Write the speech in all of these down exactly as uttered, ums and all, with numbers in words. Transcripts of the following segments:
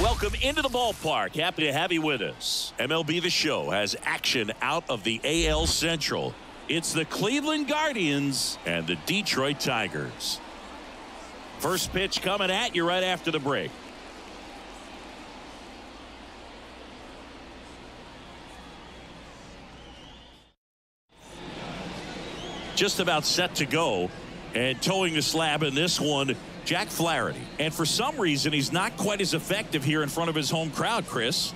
welcome into the ballpark. Happy to have you with us. M L B The Show has action out of the A L Central. It's the Cleveland Guardians and the Detroit Tigers. First pitch coming at you right after the break. Just about set to go, and towing the slab in this one, Jack Flaherty. And for some reason, he's not quite as effective here in front of his home crowd, Chris.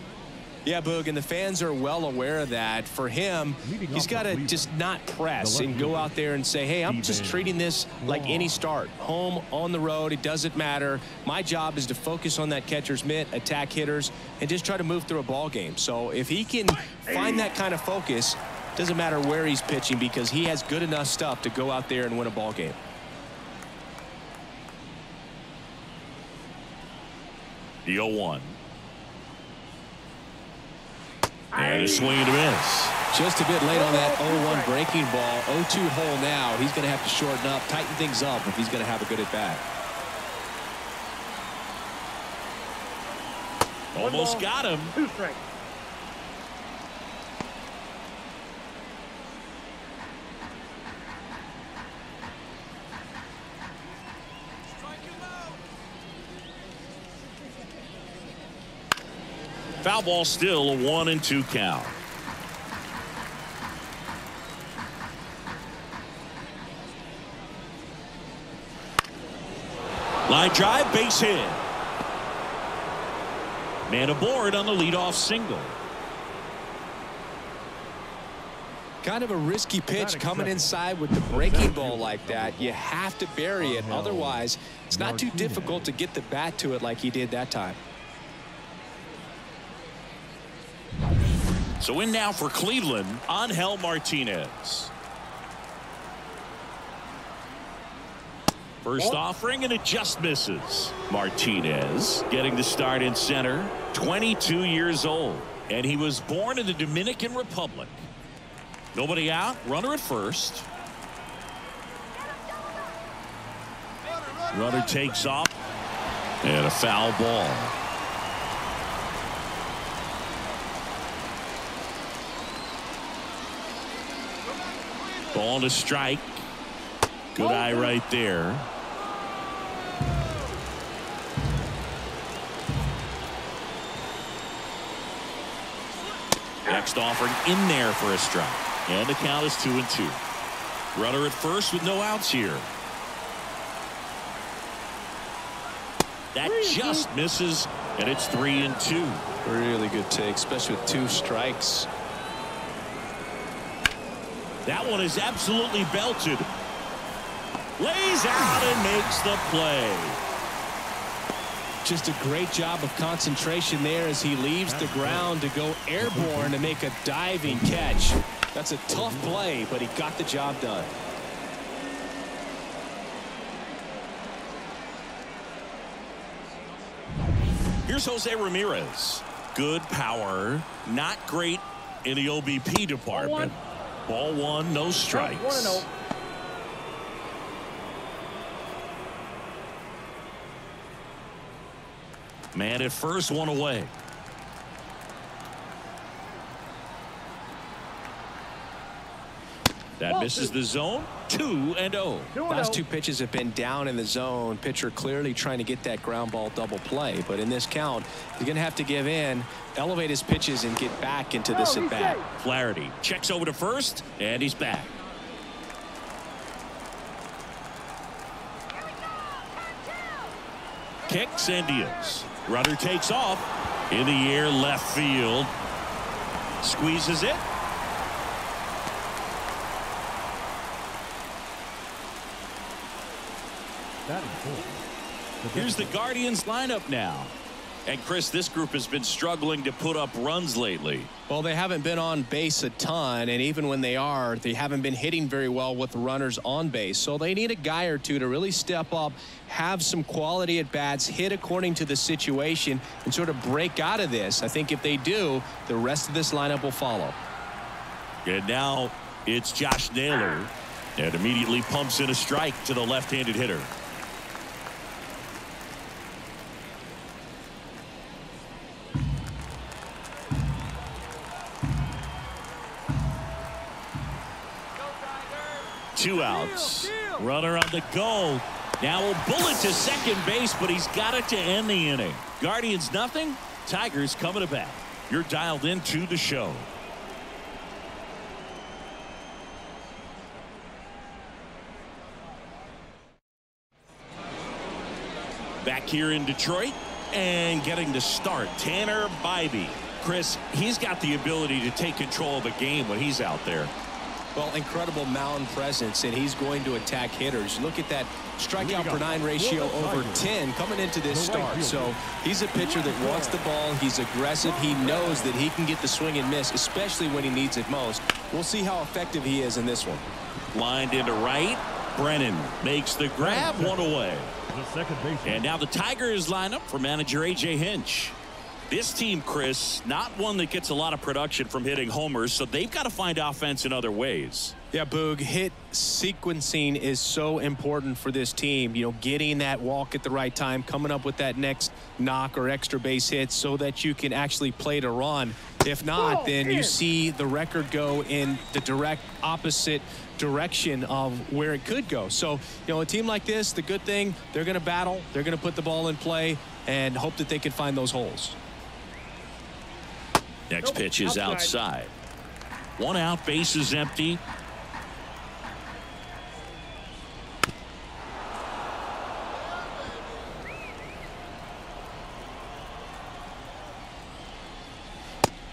Yeah, Boog, and the fans are well aware of that. For him, he's got to just not press and go out there and say, hey, I'm just treating this like any start. Home, on the road, it doesn't matter. My job is to focus on that catcher's mitt, attack hitters, and just try to move through a ball game. So if he can find that kind of focus, doesn't matter where he's pitching, because he has good enough stuff to go out there and win a ball game. The oh one. And a swing and a miss. Just a bit late on that oh one breaking ball. oh two hole now. He's going to have to shorten up, tighten things up if he's going to have a good at-bat. Almost got him. Two strikes. Foul ball, still a one and two count. Line drive, base hit. Man aboard on the leadoff single. Kind of a risky pitch coming inside with the breaking ball like that. You have to bury it. Otherwise, it's not too difficult to get the bat to it like he did that time. So in now for Cleveland, Angel Martinez. First offering, and it just misses. Martinez getting the start in center, twenty-two years old, and he was born in the Dominican Republic. Nobody out, runner at first. Runner takes off, and a foul ball. Ball to strike. Good eye right there. Next offering, in there for a strike. And the count is two and two. Runner at first with no outs here. That just misses, and it's three and two. Really good take, especially with two strikes. That one is absolutely belted. Lays out and makes the play. Just a great job of concentration there as he leaves the ground to go airborne to make a diving catch. That's a tough play, but he got the job done. Here's Jose Ramirez. Good power, not great in the O B P department. Ball one, no strikes. One, oh. Man at first, one away. That misses the zone. Two and oh. Last two pitches have been down in the zone. Pitcher clearly trying to get that ground ball double play, but in this count, he's going to have to give in, elevate his pitches, and get back into this at bat. Flaherty checks over to first, and he's back. Kicks and deals. Runner takes off in the air, left field. Squeezes it. Here's the Guardians lineup now. And Chris, this group has been struggling to put up runs lately. Well, they haven't been on base a ton, and even when they are, they haven't been hitting very well with the runners on base. So they need a guy or two to really step up, have some quality at bats, hit according to the situation, and sort of break out of this. I think if they do, the rest of this lineup will follow. And now it's Josh Naylor, and immediately pumps in a strike to the left-handed hitter. two outs. Runner on the go. Now a bullet to second base, but he's got it to end the inning. Guardians nothing. Tigers coming to bat. You're dialed into the show. Back here in Detroit, and getting to start, Tanner Bieber. Chris, he's got the ability to take control of a game when he's out there. Well, incredible mound presence, and he's going to attack hitters. Look at that strikeout per nine ratio over ten coming into this start. So he's a pitcher that wants the ball. He's aggressive. He knows that he can get the swing and miss, especially when he needs it most. We'll see how effective he is in this one. Lined into right. Brennan makes the grab, one away. And now the Tigers line up for manager A J Hinch. This team, Chris, not one that gets a lot of production from hitting homers, so they've got to find offense in other ways. Yeah, Boog, hit sequencing is so important for this team. You know, getting that walk at the right time, coming up with that next knock or extra base hit so that you can actually play to run. If not, then you see the record go in the direct opposite direction of where it could go. So, you know, a team like this, the good thing, they're going to battle. They're going to put the ball in play and hope that they can find those holes. Next pitch is outside. One out, base is empty.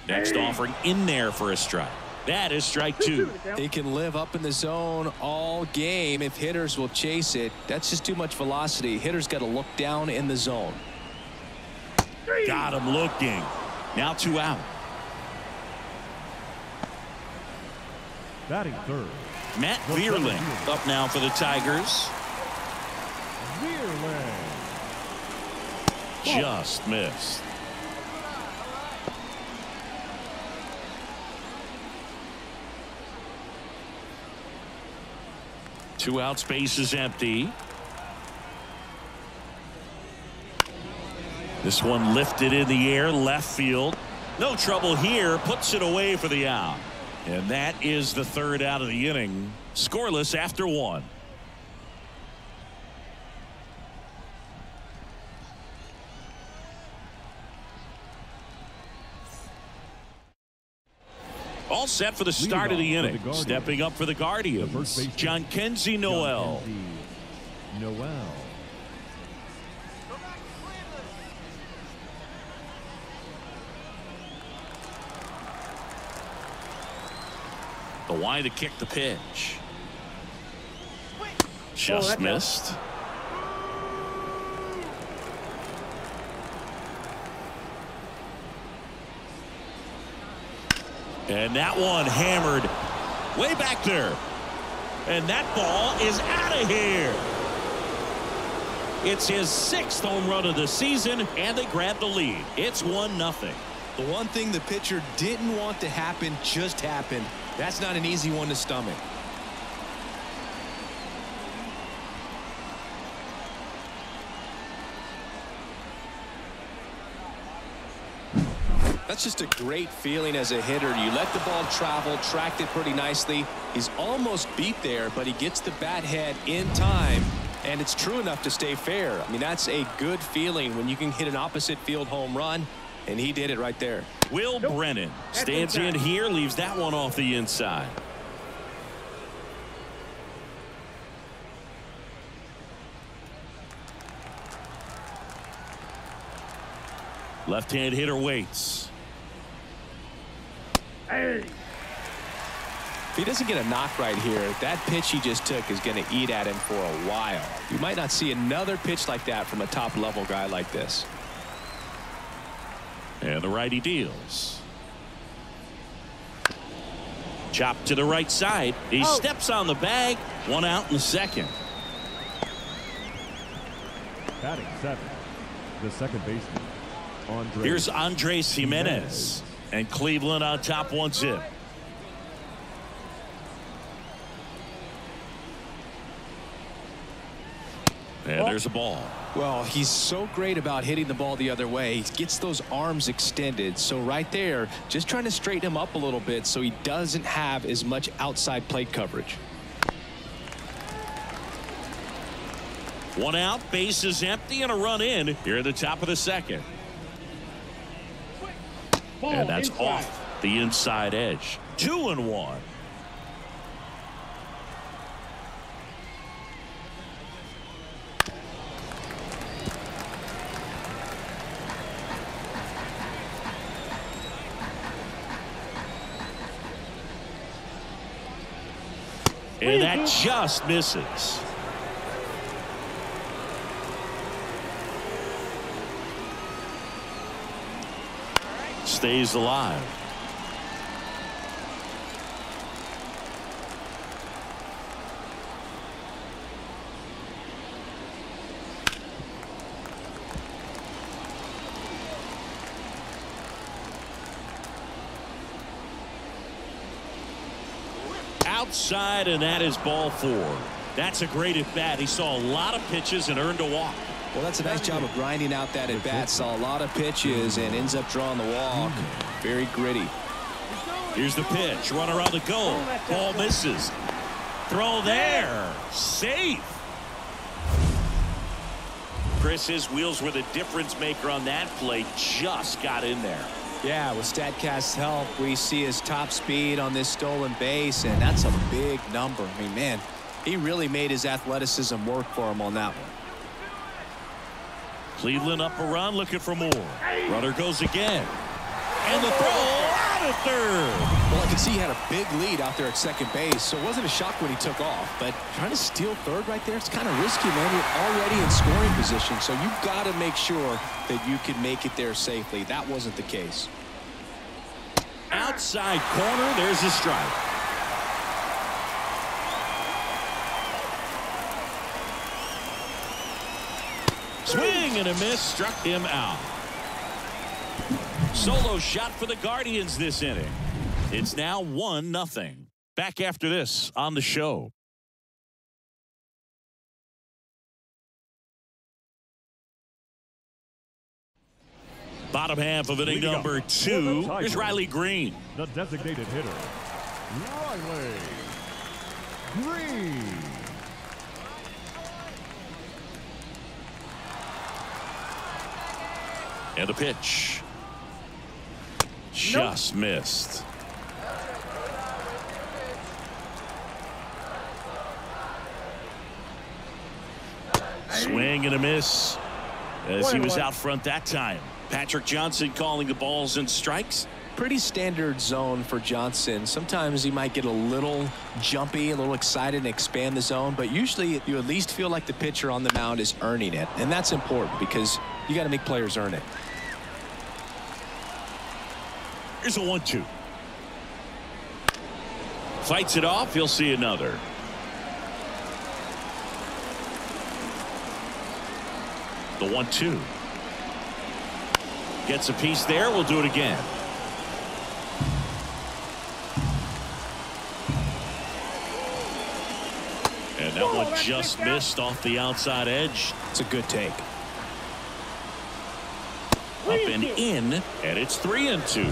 Next offering in there for a strike. That is strike two. He can live up in the zone all game if hitters will chase it. That's just too much velocity. Hitters got to look down in the zone. Got him looking. Now two out. Batting third, Matt Vierling up now for the Tigers. Vierling just missed. Two out, space is empty. This one lifted in the air, left field. No trouble here, puts it away for the out. And that is the third out of the inning. Scoreless after one. All set for the start of the inning. Stepping up for the Guardians, John Kenzie Noel. Noel. The wide to kick, the pitch. Just oh, missed. Up. And that one hammered way back there. And that ball is out of here. It's his sixth home run of the season, and they grab the lead. It's one nothing. The one thing the pitcher didn't want to happen just happened. That's not an easy one to stomach. That's just a great feeling as a hitter. You let the ball travel, tracked it pretty nicely. He's almost beat there, but he gets the bat head in time, and it's true enough to stay fair. I mean, that's a good feeling when you can hit an opposite field home run. And he did it right there. Will nope. Brennan stands in here, leaves that one off the inside. Left hand hitter waits. Hey. If he doesn't get a knock right here, that pitch he just took is going to eat at him for a while. You might not see another pitch like that from a top level guy like this. And the righty deals. Chop to the right side. He oh. steps on the bag. One out in the second. Batting seven, the second baseman, Andrés. Here's Andrés Giménez. And Cleveland on top, one zip. And there's a ball. Well, he's so great about hitting the ball the other way. He gets those arms extended. So right there, just trying to straighten him up a little bit so he doesn't have as much outside plate coverage. One out, base is empty, and a run in here at the top of the second. Ball and that's inside. Off the inside edge. Two and one. And that just misses. Stays alive. Outside, and that is ball four. That's a great at bat. He saw a lot of pitches and earned a walk. Well, that's a nice job of grinding out that at bat. Saw a lot of pitches and ends up drawing the walk. Very gritty. Here's the pitch. Runner on the go. Ball misses. Throw there. Safe. Chris, his wheels were the difference maker on that play. Just got in there. Yeah, with Statcast's help, we see his top speed on this stolen base, and that's a big number. I mean, man, he really made his athleticism work for him on that one. Cleveland up a run, looking for more. Runner goes again. And the throw out of third. Well, I can see he had a big lead out there at second base, so it wasn't a shock when he took off. But trying to steal third right there, it's kind of risky, man. You're already in scoring position, so you've got to make sure that you can make it there safely. That wasn't the case. Outside corner, there's a strike. Swing and a miss, struck him out. Solo shot for the Guardians this inning. It's now one nothing. Back after this on the show. Bottom half of inning number two. Here's Riley Green, the designated hitter. Riley Green. And the pitch. Just nope. missed. Swing and a miss as he was out front that time. Patrick Johnson calling the balls and strikes. Pretty standard zone for Johnson. Sometimes he might get a little jumpy, a little excited and expand the zone, but usually you at least feel like the pitcher on the mound is earning it, and that's important because you got to make players earn it. Here's a one two. Fights it off. He'll see another. The one two. Gets a piece there. We'll do it again. And that one just missed off the outside edge. It's a good take. Up and in, and it's three and two.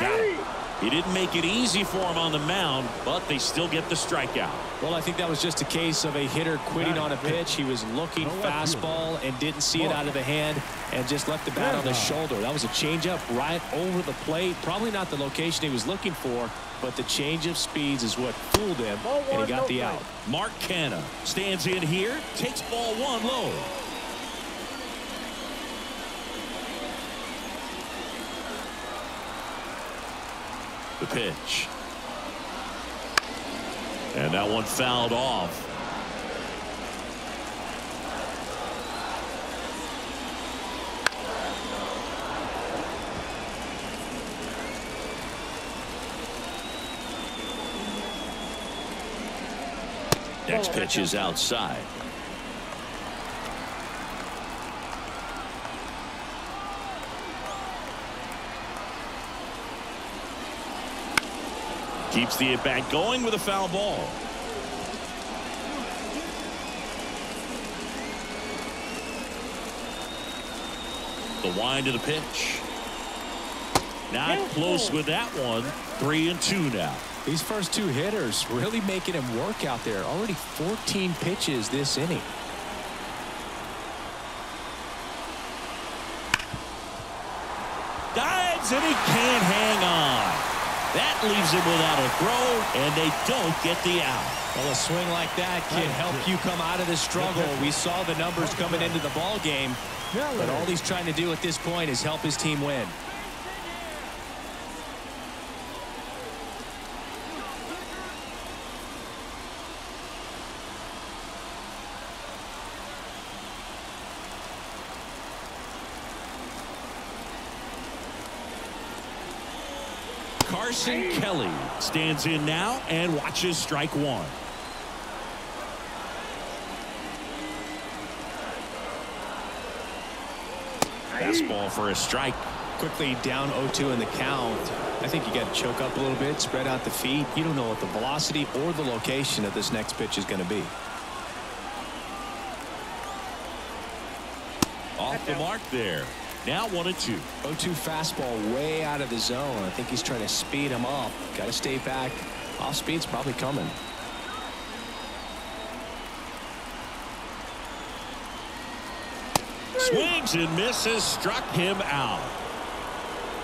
Got it. He didn't make it easy for him on the mound, but they still get the strikeout. Well, I think that was just a case of a hitter quitting on a pitch. He was looking fastball and didn't see it out of the hand and just left the bat on the shoulder. That was a changeup right over the plate. Probably not the location he was looking for, but the change of speeds is what fooled him, and he got the out. Mark Canha stands in here, takes ball one low. The pitch. And that one fouled off. Next pitch is outside. Keeps the at bat going with a foul ball. The wind of the pitch. Not close with that one. Three and two now. These first two hitters really making him work out there. Already fourteen pitches this inning. Dives and he can't hang on. That leaves him without a throw, and they don't get the out. Well, a swing like that can help you come out of this struggle. We saw the numbers coming into the ball game, but all he's trying to do at this point is help his team win. Carson Kelly stands in now and watches strike one. Fastball for a strike. Quickly down oh two in the count. I think you got to choke up a little bit, spread out the feet. You don't know what the velocity or the location of this next pitch is going to be. Off the mark there. Now one and two. oh two fastball way out of the zone. I think he's trying to speed him up. Got to stay back. Off speed's probably coming. Swings and misses. Struck him out.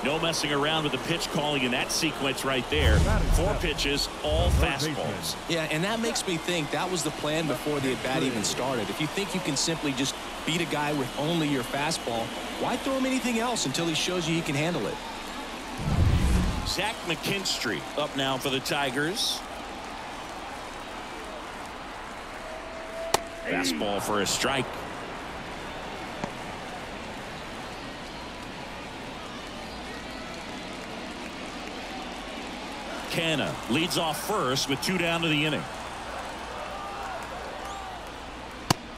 No messing around with the pitch calling in that sequence right there. Four pitches, all fastballs. Yeah, and that makes me think that was the plan before the at-bat even started. If you think you can simply just beat a guy with only your fastball, why throw him anything else until he shows you he can handle it? Zach McKinstry up now for the Tigers. Fastball for a strike. Canha leads off first with two down to the inning.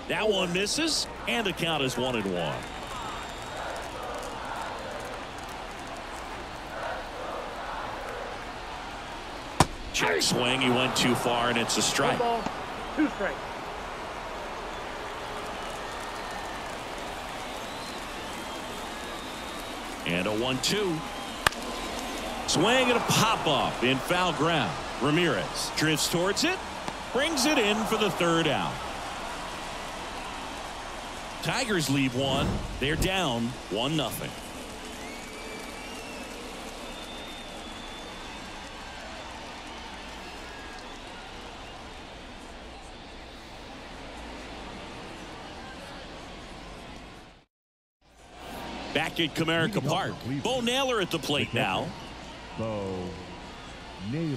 That one misses, and the count is one and one. Check swing. He went too far, and it's a strike. Ball, two strikes. And a one two. Swing and a pop-up in foul ground. Ramirez drifts towards it, brings it in for the third out. Tigers lead one. They're down one nothing. Back at Comerica Park, Bo Naylor at the plate now. Bo Naylor.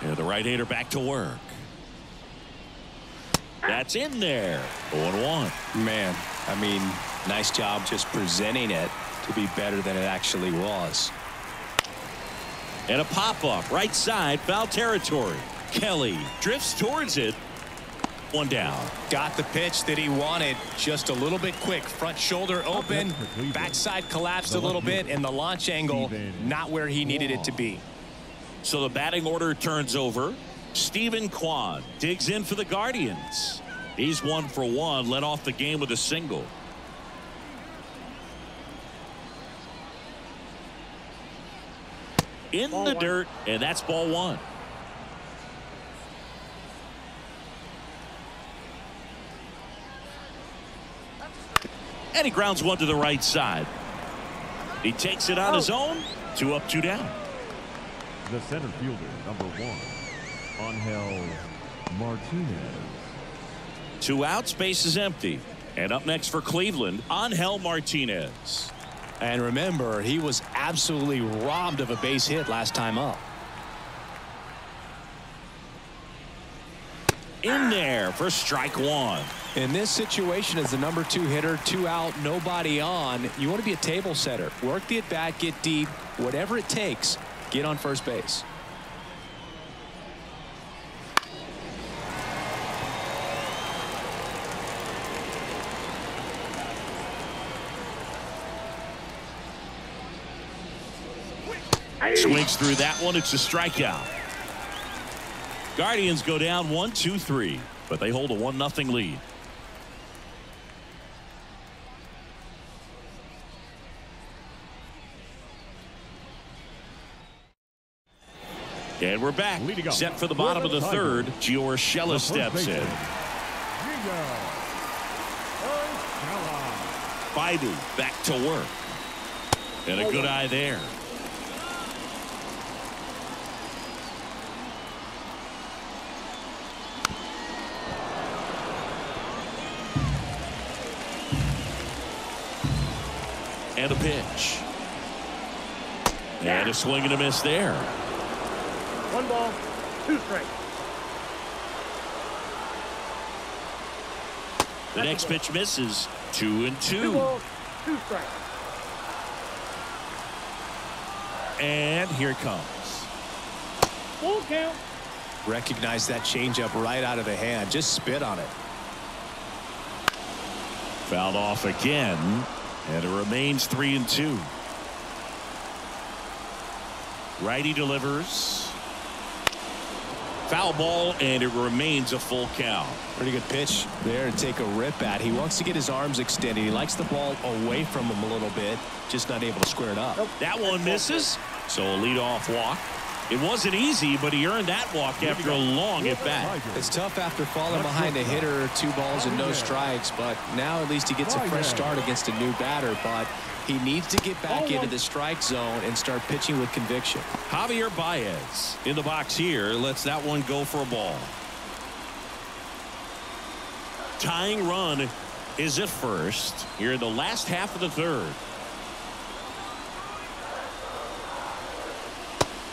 Yeah, the right-hander back to work. That's in there. oh one. Man, I mean, nice job just presenting it to be better than it actually was. And a pop-up right side, foul territory. Kelly drifts towards it. One down. Got the pitch that he wanted. Just a little bit quick. Front shoulder open. Backside collapsed a little bit, and the launch angle not where he needed it to be. So the batting order turns over. Steven Kwan digs in for the Guardians. He's one for one. Led off the game with a single. In the dirt, and that's ball one. And he grounds one to the right side. He takes it on his own. Two up, two down. The center fielder, number one, Angel Martinez. Two out, space is empty. And up next for Cleveland, Angel Martinez. And remember, he was absolutely robbed of a base hit last time up. In there for strike one. In this situation, as the number two hitter, two out, nobody on, you want to be a table setter. Work the at-bat, get deep, whatever it takes, get on first base. Swings through that one. It's a strikeout. Guardians go down one, two, three, but they hold a one nothing lead. And we're back. Set for the bottom of the third. Gio Urshela steps in. Baidu back to work. And a good eye there. And a pitch. And a swing and a miss there. One ball, two strikes. The next pitch misses. Two and two. Two balls, two strikes. And here it comes. Full count. Recognize that changeup right out of the hand. Just spit on it. Fouled off again. And it remains three and two. Righty delivers. Foul ball, and it remains a full count. Pretty good pitch there to take a rip at. He wants to get his arms extended. He likes the ball away from him a little bit, just not able to square it up. Nope. That one misses, so a leadoff walk. It wasn't easy, but he earned that walk after a long at bat. It's tough after falling behind a hitter, two balls and no strikes, but now at least he gets a fresh start against a new batter. But he needs to get back into the strike zone and start pitching with conviction. Javier Baez in the box here lets that one go for a ball. Tying run is at first here in the last half of the third.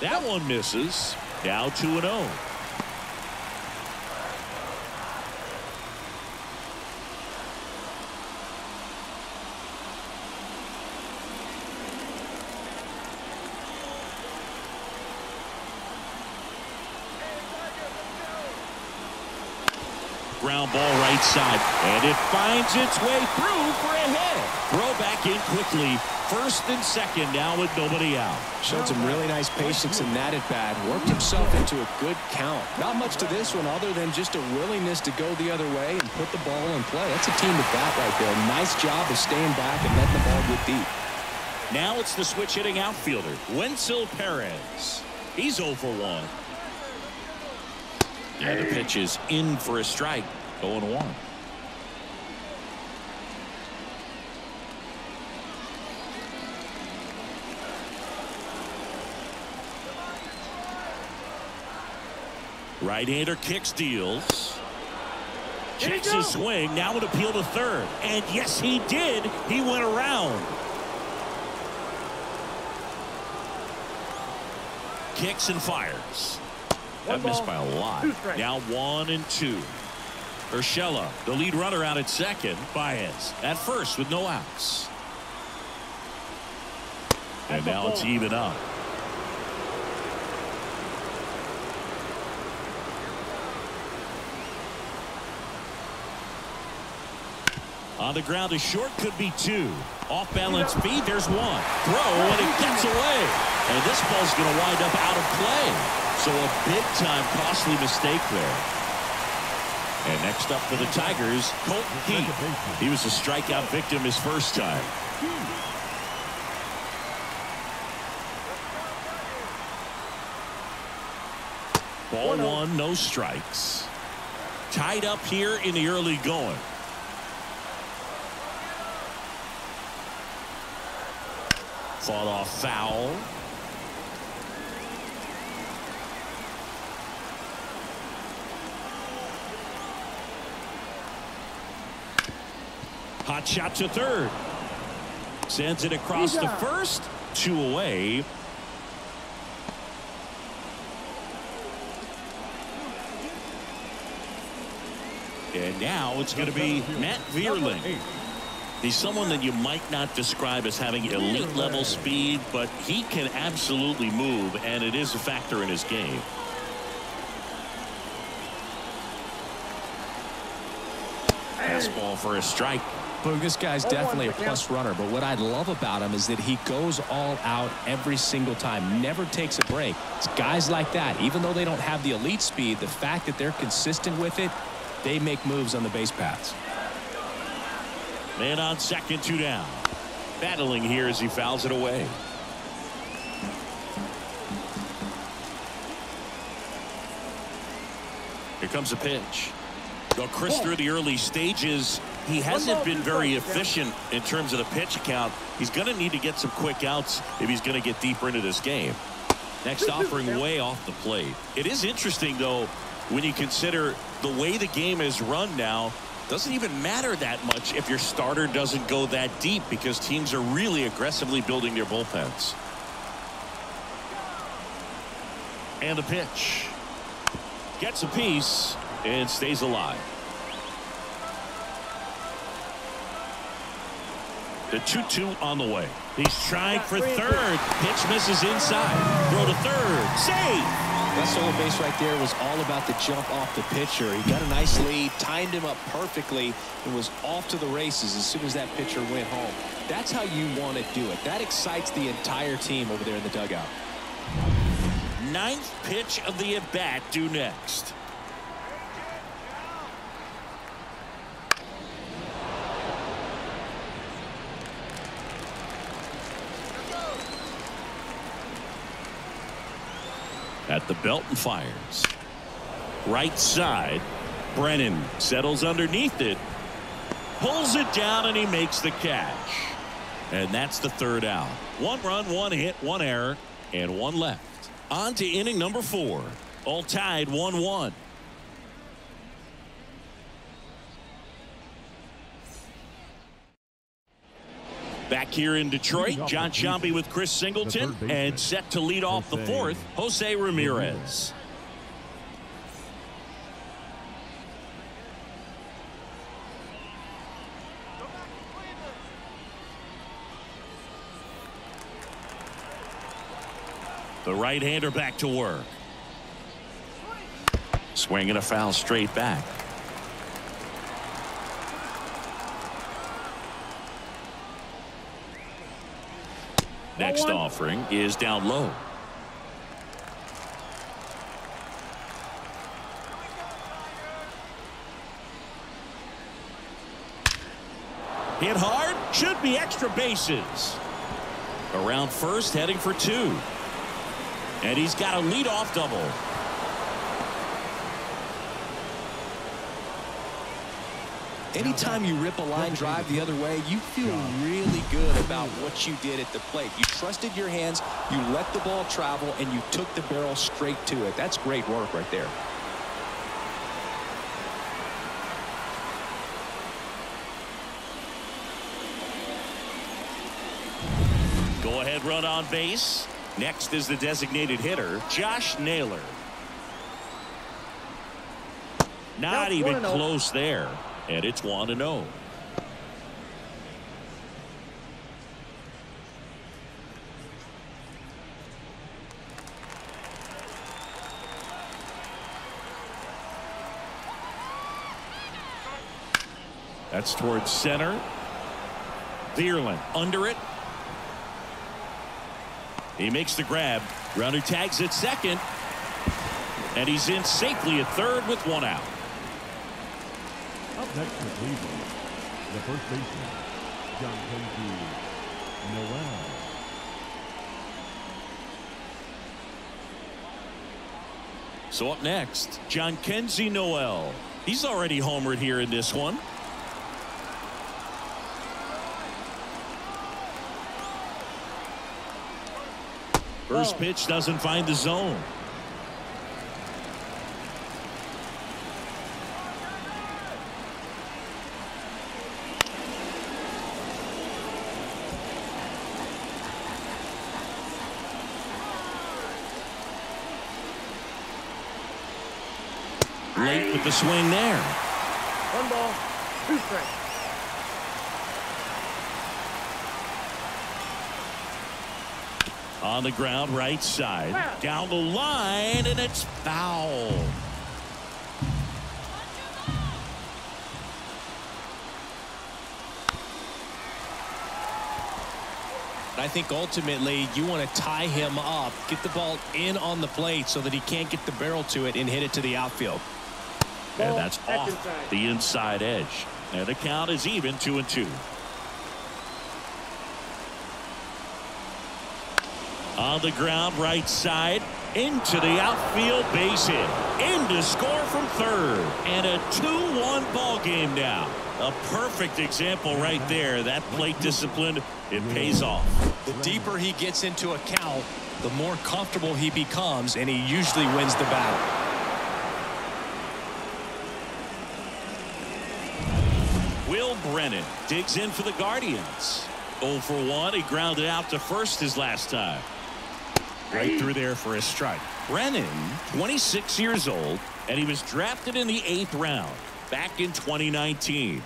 That one misses. Now two and oh. Ground ball right side, and it finds its way through for a hit. Throw back in quickly. First and second now with nobody out. Showed some really nice patience in that at bat. Worked himself into a good count. Not much to this one other than just a willingness to go the other way and put the ball in play. That's a team at bat right there. Nice job of staying back and letting the ball get deep. Now it's the switch hitting outfielder, Wenceel Pérez. He's oh for one. And the pitch is in for a strike. oh and one. Right-hander kicks, deals. Checks his swing. Now an appeal to third. And yes, he did. He went around. Kicks and fires. That missed by a lot. Now one and two. Urshela, the lead runner, out at second. Baez at first with no outs. And now it's even up. On the ground to short, could be two. Off balance feed, there's one. Throw, and it gets away. And this ball's going to wind up out of play. So a big-time costly mistake there. And next up for the Tigers, Colton Keith. He was a strikeout victim his first time. Ball one, no strikes. Tied up here in the early going. Fought off foul. Hot shot to third. Sends it across the first. Two away. And now it's going to be Matt Vierling. He's someone that you might not describe as having elite level speed, but he can absolutely move, and it is a factor in his game. Fastball for a strike. Boom, this guy's definitely a plus runner, but what I love about him is that he goes all out every single time, never takes a break. It's guys like that, even though they don't have the elite speed, the fact that they're consistent with it, they make moves on the base paths. Man on second, two down. Battling here as he fouls it away. comes a pitch. Well, Chris, through the early stages, he hasn't been very efficient in terms of the pitch count. He's going to need to get some quick outs if he's going to get deeper into this game. Next offering way off the plate. It is interesting, though, when you consider the way the game is run now, doesn't even matter that much if your starter doesn't go that deep, because teams are really aggressively building their bullpens. And the pitch. Gets a piece and stays alive. The two two on the way. He's trying for third. Pitch misses inside. Throw to third. Save. That solo base right there was all about the jump off the pitcher. He got a nice lead, timed him up perfectly, and was off to the races as soon as that pitcher went home. That's how you want to do it. That excites the entire team over there in the dugout. Ninth pitch of the at-bat due next. At the belt and fires. Right side. Brennan settles underneath it. Pulls it down and he makes the catch. And that's the third out. One run, one hit, one error, and one left. On to inning number four. All tied one one. Back here in Detroit, John Ciambi with Chris Singleton, and set to lead off the fourth, Jose Ramirez. The right-hander back to work. Swing and a foul straight back. Next offering is down low. Hit hard, should be extra bases. Around first, heading for two. And he's got a leadoff double. Anytime you rip a line drive the other way, you feel really good about what you did at the plate. You trusted your hands, you let the ball travel, and you took the barrel straight to it. That's great work right there. Go ahead, run on base. Next is the designated hitter, Josh Naylor. Not even close there. And it's one and oh. That's towards center. Vierling under it. He makes the grab. Grounder tags at second. And he's in safely at third with one out. Next to Cleveland, the first baseman, John Kenzie Noel. So up next, John Kenzie Noel. He's already homered here in this one. First pitch doesn't find the zone. Late with the swing there. One ball, two strikes. On the ground, right side, down the line, and it's foul. I think ultimately you want to tie him up, get the ball in on the plate so that he can't get the barrel to it and hit it to the outfield. And that's off the inside edge. And the count is even, two and two. On the ground, right side, into the outfield, base hit, in to score from third, and a two one ball game now. A perfect example right there. That plate discipline, it pays off. The deeper he gets into a count, the more comfortable he becomes, and he usually wins the battle. Will Brennan digs in for the Guardians. oh for one. He grounded out to first his last time. Right through there for a strike. Brennan, twenty-six years old, and he was drafted in the eighth round back in twenty nineteen.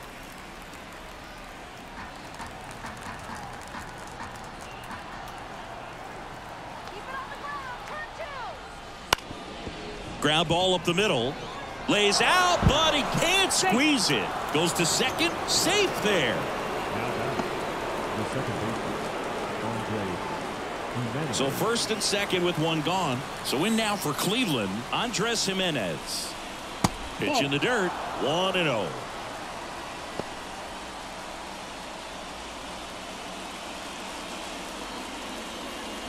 Ground ball up the middle. Lays out, but he can't squeeze it. Goes to second, safe there. So first and second with one gone. So in now for Cleveland, Andrés Giménez. Pitch in the dirt, one and oh.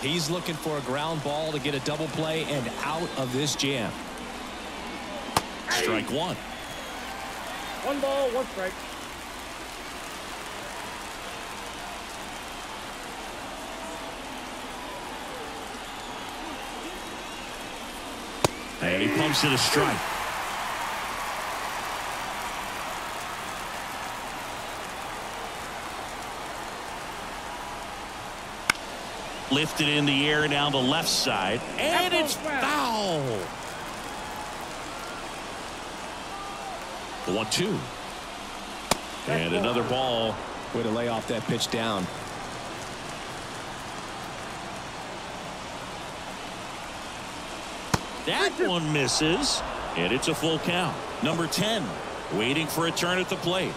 He's looking for a ground ball to get a double play and out of this jam. Strike one. One ball, one strike. And he pumps it a strike. Lifted in the air down the left side, and it's foul. one two. And another ball. Way to lay off that pitch down. That one misses. And it's a full count. Number ten. Waiting for a turn at the plate.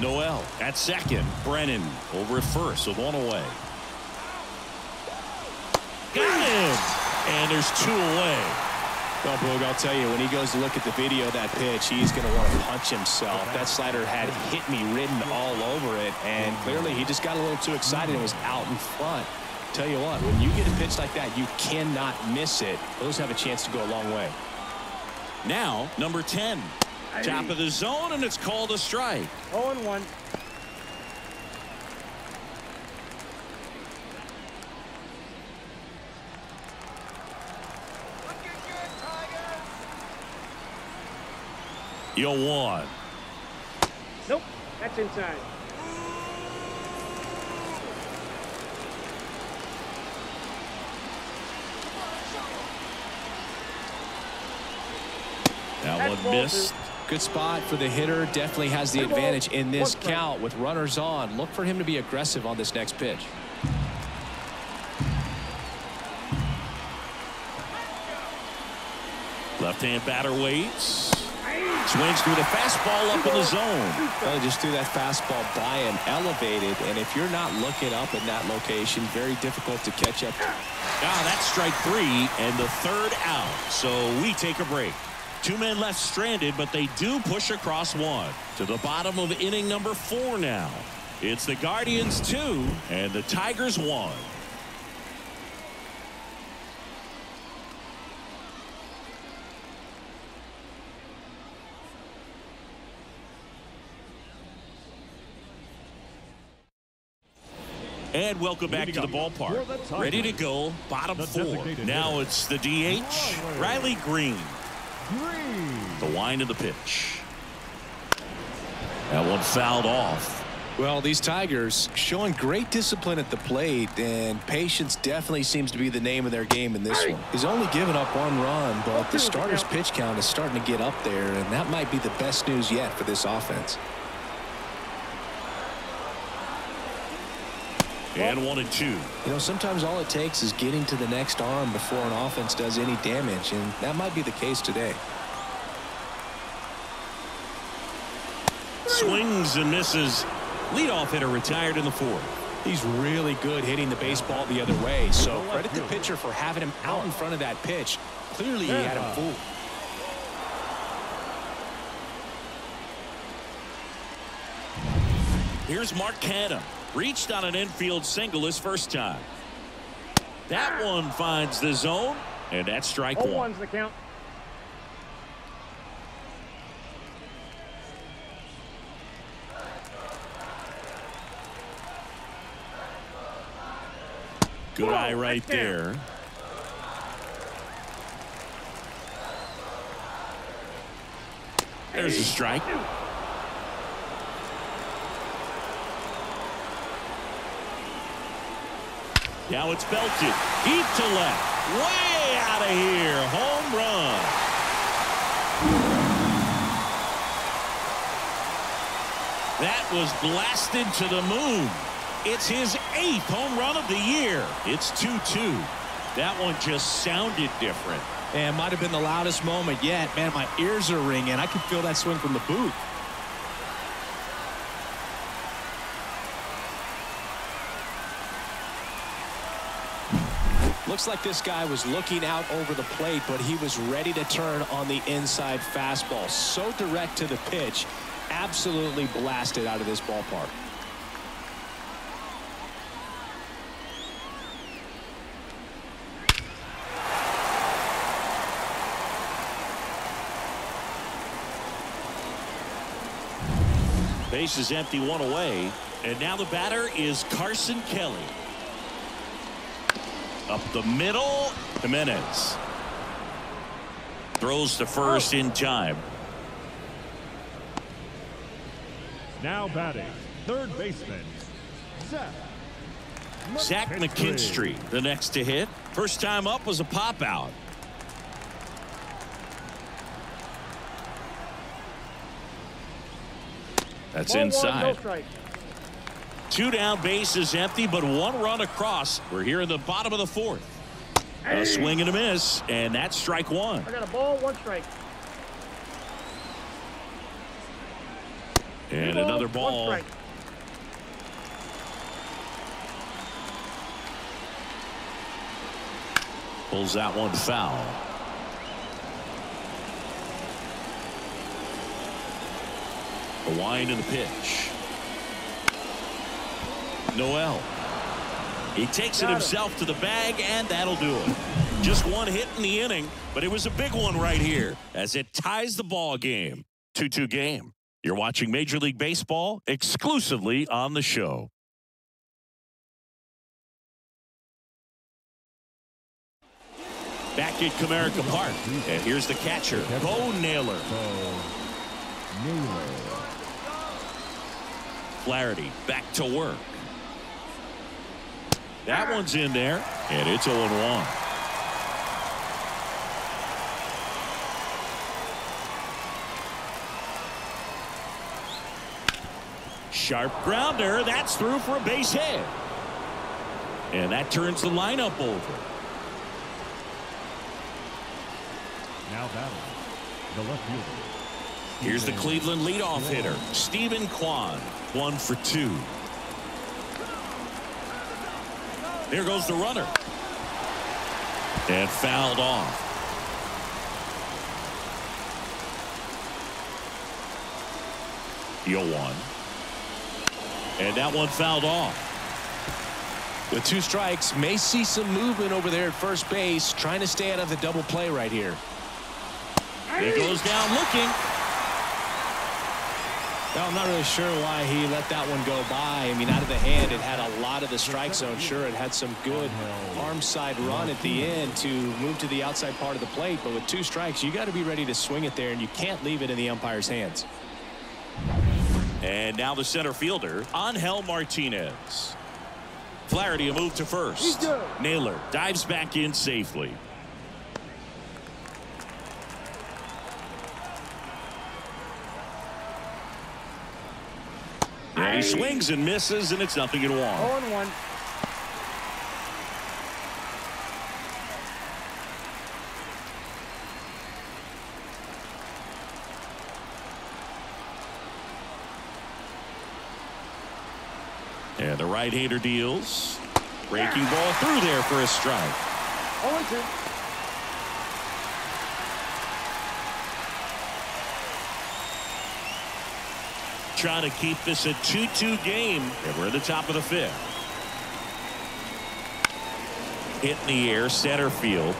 Noel at second. Brennan over at first. So one away. Got him. And there's two away. Well, Boog, I'll tell you, when he goes to look at the video of that pitch, he's going to want to punch himself. That slider had hit me written all over it, and clearly he just got a little too excited and was out in front. Tell you what, when you get a pitch like that, you cannot miss it. Those have a chance to go a long way. Now, number ten. Top of the zone, and it's called a strike. oh and one. oh one. Nope, that's inside. That one missed. Good spot for the hitter. Definitely has the advantage in this count with runners on. Look for him to be aggressive on this next pitch. Left-hand batter waits. Swings through the fastball up in the zone. Well, just threw that fastball by and elevated, and if you're not looking up in that location, very difficult to catch up. Now that's strike three and the third out. So we take a break. Two men left stranded, but they do push across one. To the bottom of inning number four now. It's the Guardians two and the Tigers one. And welcome back to the ballpark. Ready to go, bottom four. Now it's the D H, Riley Green. The wind of the pitch. That one fouled off. Well, these Tigers showing great discipline at the plate, and patience definitely seems to be the name of their game in this one. He's only given up one run, but the starter's pitch count is starting to get up there, and that might be the best news yet for this offense. And one and two. You know, sometimes all it takes is getting to the next arm before an offense does any damage, and that might be the case today. Swings and misses. Leadoff hitter retired in the fourth. He's really good hitting the baseball the other way, so credit the pitcher for having him out in front of that pitch. Clearly, he had him fooled. Here's Mark Canha. Reached on an infield single his first time. That one finds the zone, and that's strike one. One's the count. Good eye right there. There's a strike. Now it's belted. Deep to left. Way out of here. Home run. That was blasted to the moon. It's his eighth home run of the year. It's two two. That one just sounded different. And might have been the loudest moment yet. Man, my ears are ringing. I could feel that swing from the booth. Looks like this guy was looking out over the plate, but he was ready to turn on the inside fastball. So direct to the pitch. Absolutely blasted out of this ballpark. Base is empty, one away, and now the batter is Carson Kelly. Up the middle, Giménez throws to first in time. Now batting, third baseman Zach McKinstry. Zach McKinstry, the next to hit. First time up was a pop out. That's inside. Two down, base is empty, but one run across. We're here in the bottom of the fourth. A swing and a miss, and that's strike one. I got a ball, one strike. And another ball. Pulls that one foul. The wind and the pitch. Noel. He takes it himself to the bag, and that'll do it. Just one hit in the inning, but it was a big one right here as it ties the ball game. two two game. You're watching Major League Baseball exclusively on the show. Back at Comerica Park, and here's the catcher, Bo Naylor. Flaherty back to work. That one's in there, and it's oh and one. Sharp grounder. That's through for a base hit. And that turns the lineup over. Now batting, the left fielder. Here's the Cleveland leadoff hitter, Steven Kwan, one for two. There goes the runner. And fouled off. The oh one. And that one fouled off. With two strikes, may see some movement over there at first base, trying to stay out of the double play right here. It goes down looking. Now, I'm not really sure why he let that one go by. I mean, out of the hand, it had a lot of the strike zone. Sure, it had some good arm side run at the end to move to the outside part of the plate. But with two strikes, you got to be ready to swing it there, and you can't leave it in the umpire's hands. And now the center fielder, Angel Martinez. Flaherty a move to first. Naylor dives back in safely. He swings and misses, and it's nothing at one. oh and one. And the right-hander deals. Breaking ball through there for a strike. oh and two. try to keep this a two two game. And we're in the top of the fifth. Hit in the air, center field.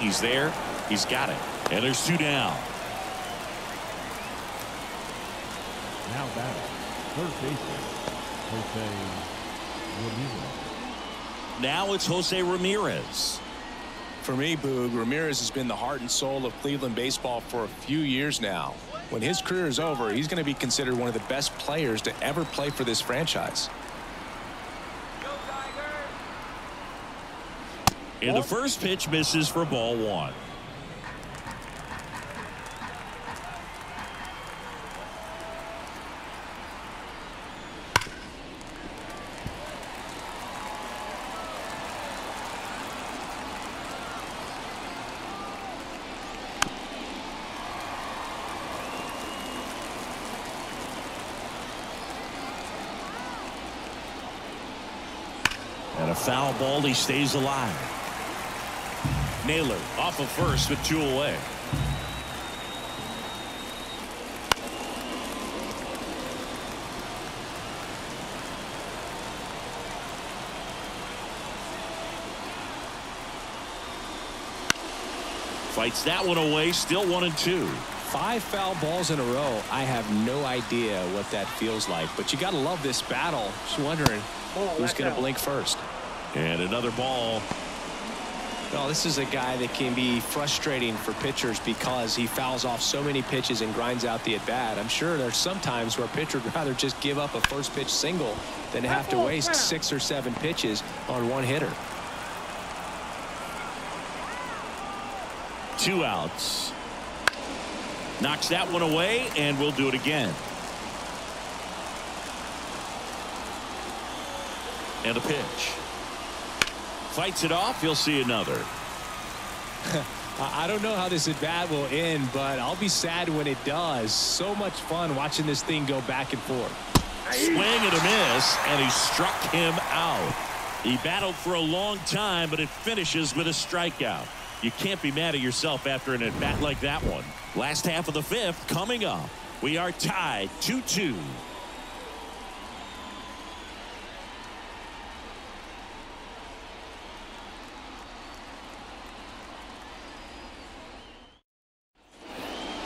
He's there. He's got it. And there's two down. Now back, first baseman, Jose Ramirez. Now it's Jose Ramirez. For me, Boog, Ramirez has been the heart and soul of Cleveland baseball for a few years now. When his career is over, he's going to be considered one of the best players to ever play for this franchise. And the first pitch misses for ball one. Foul ball. He stays alive. Naylor off of first with two away. Fights that one away. Still one and two. Five foul balls in a row. I have no idea what that feels like, but you got to love this battle. Just wondering oh, who's going to blink first. And another ball. Well, this is a guy that can be frustrating for pitchers because he fouls off so many pitches and grinds out the at-bat. I'm sure there's some times where a pitcher would rather just give up a first pitch single than have to waste six or seven pitches on one hitter. Two outs. Knocks that one away, and we'll do it again. And a pitch. Fights it off. You'll see another. I don't know how this at bat will end, but I'll be sad when it does. So much fun watching this thing go back and forth. Swing and a miss, and he struck him out. He battled for a long time, but it finishes with a strikeout. You can't be mad at yourself after an at bat like that one. Last half of the fifth coming up. We are tied two two.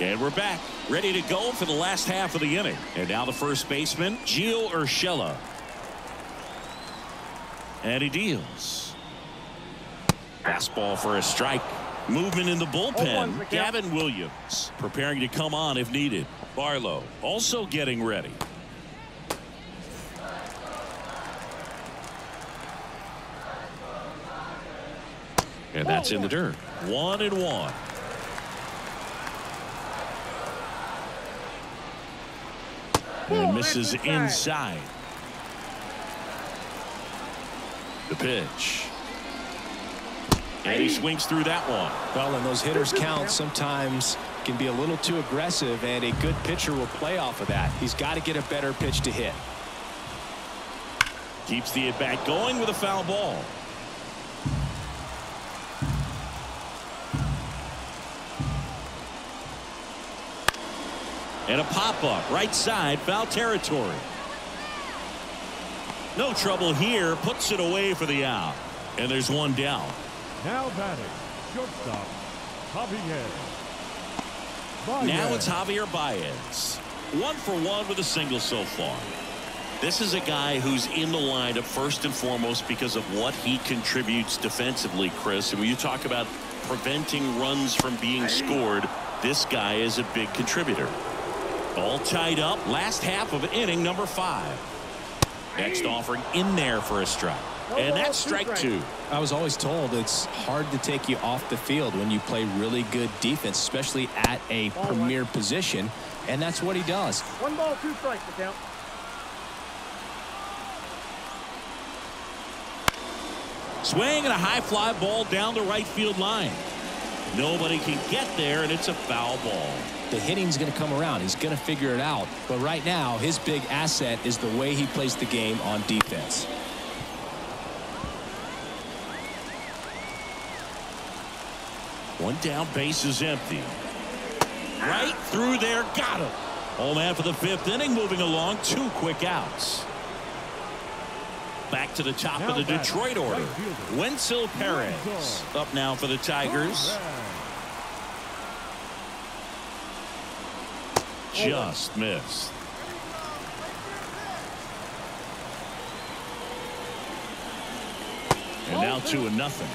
And we're back, ready to go for the last half of the inning. And now the first baseman, Gio Urshela. And he deals. Fastball for a strike. Movement in the bullpen. Gavin Williams preparing to come on if needed. Barlow also getting ready. And that's in the dirt. One and one. And misses inside. The pitch. And he swings through that one. Well, and those hitters count sometimes can be a little too aggressive, and a good pitcher will play off of that. He's got to get a better pitch to hit. Keeps the at bat going with a foul ball. And a pop-up, right side, foul territory. No trouble here, puts it away for the out. And there's one down. Now batting, shortstop, Javier Baez. Now it's Javier Baez. One for one with a single so far. This is a guy who's in the lineup first and foremost because of what he contributes defensively, Chris. And when you talk about preventing runs from being scored, this guy is a big contributor. All tied up. Last half of inning number five. Next offering in there for a strike. And that's strike two. I was always told it's hard to take you off the field when you play really good defense, especially at a premier position. And that's what he does. One ball, two strikes to count. Swing and a high fly ball down the right field line. Nobody can get there, and it's a foul ball. The hitting's going to come around. He's going to figure it out. But right now, his big asset is the way he plays the game on defense. One down, base is empty. Right through there, got him. Home after the fifth inning, moving along, two quick outs. Back to the top now of the Detroit order. Wenceel Pérez up now for the Tigers. Just missed. And now two and nothing.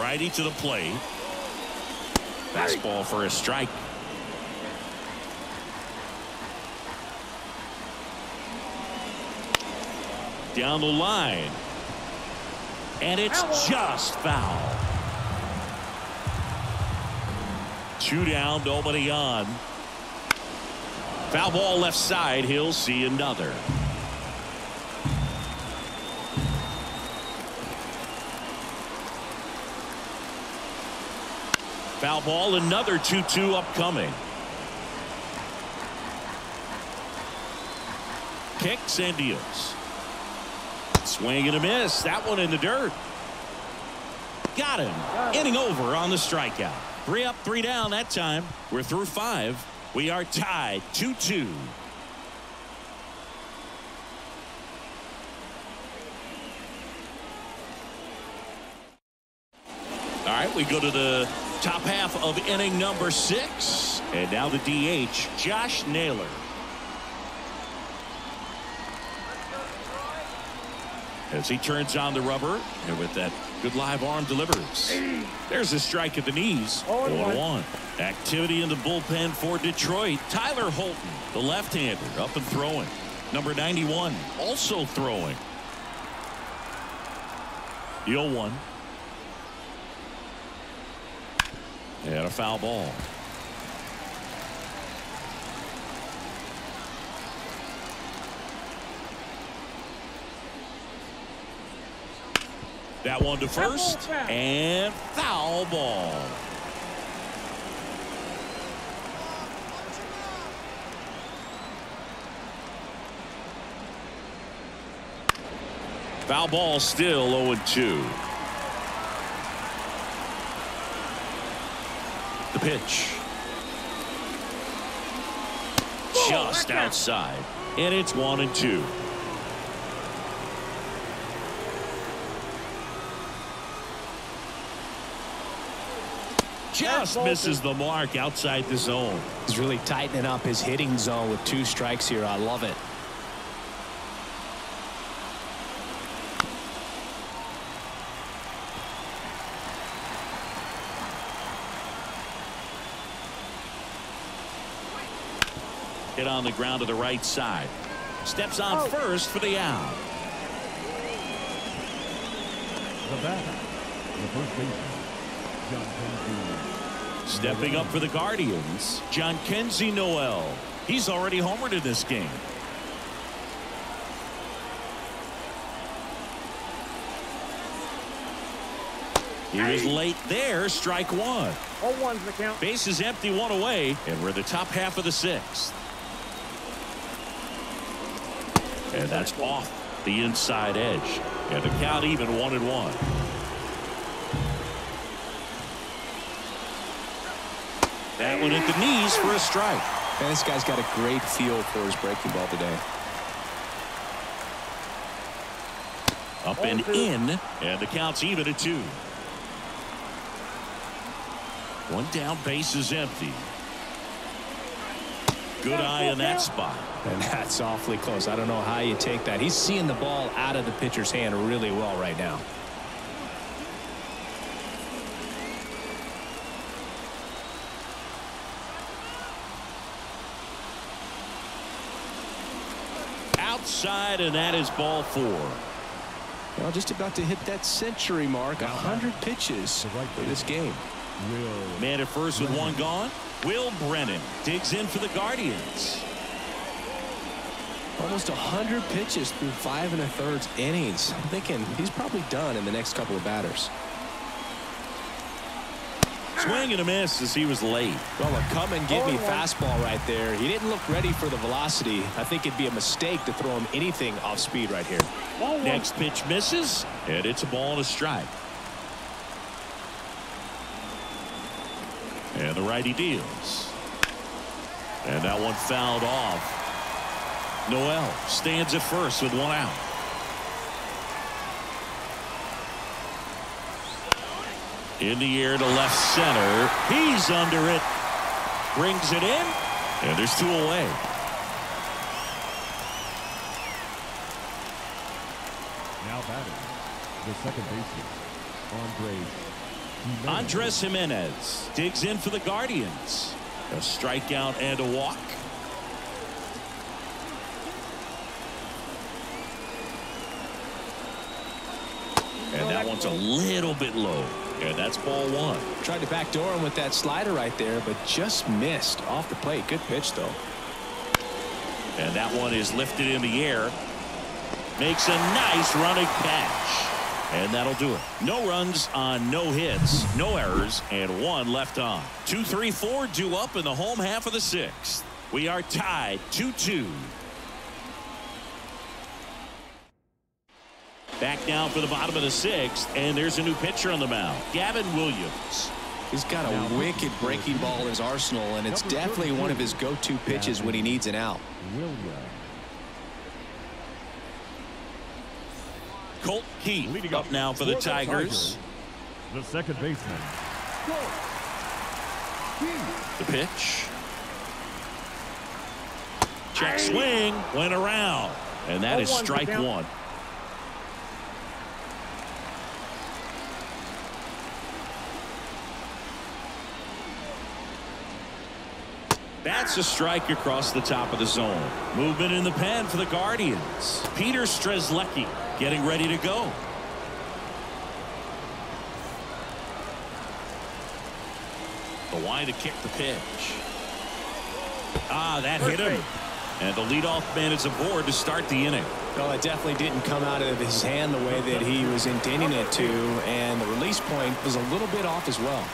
Righty to the plate. Fastball for a strike. Down the line. And it's just foul. Two down, nobody on. Foul ball left side. He'll see another. Foul ball, another two two upcoming. Kicks and deals. Swing and a miss. That one in the dirt. Got him. Inning over on the strikeout. Three up, three down that time. We're through five. We are tied two two. All right, we go to the top half of inning number six. And now the D H, Josh Naylor. As he turns on the rubber, and with that good live arm delivers. There's a strike at the knees. one one. Activity in the bullpen for Detroit. Tyler Holton, the left-hander, up and throwing. Number ninety-one, also throwing. The oh one. And a foul ball. That one to first, and foul ball. Foul ball still oh two. The pitch. Just outside, and it's one and two. Just misses the mark outside the zone. He's really tightening up his hitting zone with two strikes here. I love it. Hit on the ground to the right side. Steps on oh. first for the out. The batter, the first baseman, John Kenzie Noel. Stepping up for the Guardians, John Kenzie Noel. He's already homered in this game. He was late there. Strike one. oh one's the count. Base is empty, one away, and we're the top half of the sixth. And that's off the inside edge. And the count even, one and one. That one at the knees for a strike. And this guy's got a great feel for his breaking ball today. Up and in, and the count's even at two. One down, base is empty. Good eye on that spot. And that's awfully close. I don't know how you take that. He's seeing the ball out of the pitcher's hand really well right now. Outside, and that is ball four. Well, just about to hit that century mark. one hundred pitches for this game. Man at first with one gone. Will Brennan digs in for the Guardians. Almost one hundred pitches through five and a third innings. I'm thinking he's probably done in the next couple of batters. Swing and a miss as he was late. Well, a come and get me fastball right there. He didn't look ready for the velocity. I think it'd be a mistake to throw him anything off speed right here. Next pitch misses, and it's a ball and a strike. The righty deals. And that one fouled off. Noel stands at first with one out. In the air to left center. He's under it. Brings it in. And there's two away. Now batting, the second baseman, Andrés Giménez digs in for the Guardians. A strikeout and a walk. And that one's a little bit low. And that's ball one. Tried to backdoor him with that slider right there, but just missed off the plate. Good pitch, though. And that one is lifted in the air. Makes a nice running catch. And that'll do it. No runs on no hits, no errors, and one left on. two three four due up in the home half of the sixth. We are tied two two. Back now for the bottom of the sixth, and there's a new pitcher on the mound, Gavin Williams. He's got a wicked breaking ball in his arsenal, and it's definitely one of his go-to pitches when he needs an out. Williams. Colton Keith up now for the Tigers. The second baseman. The pitch. Check swing. Went around. And that is strike one. That's a strike across the top of the zone. Movement in the pen for the Guardians. Peter Strzelecki getting ready to go. The line to kick the pitch. Ah, that hit him. And the leadoff man is aboard to start the inning. Well, it definitely didn't come out of his hand the way that he was intending it to, and the release point was a little bit off as well.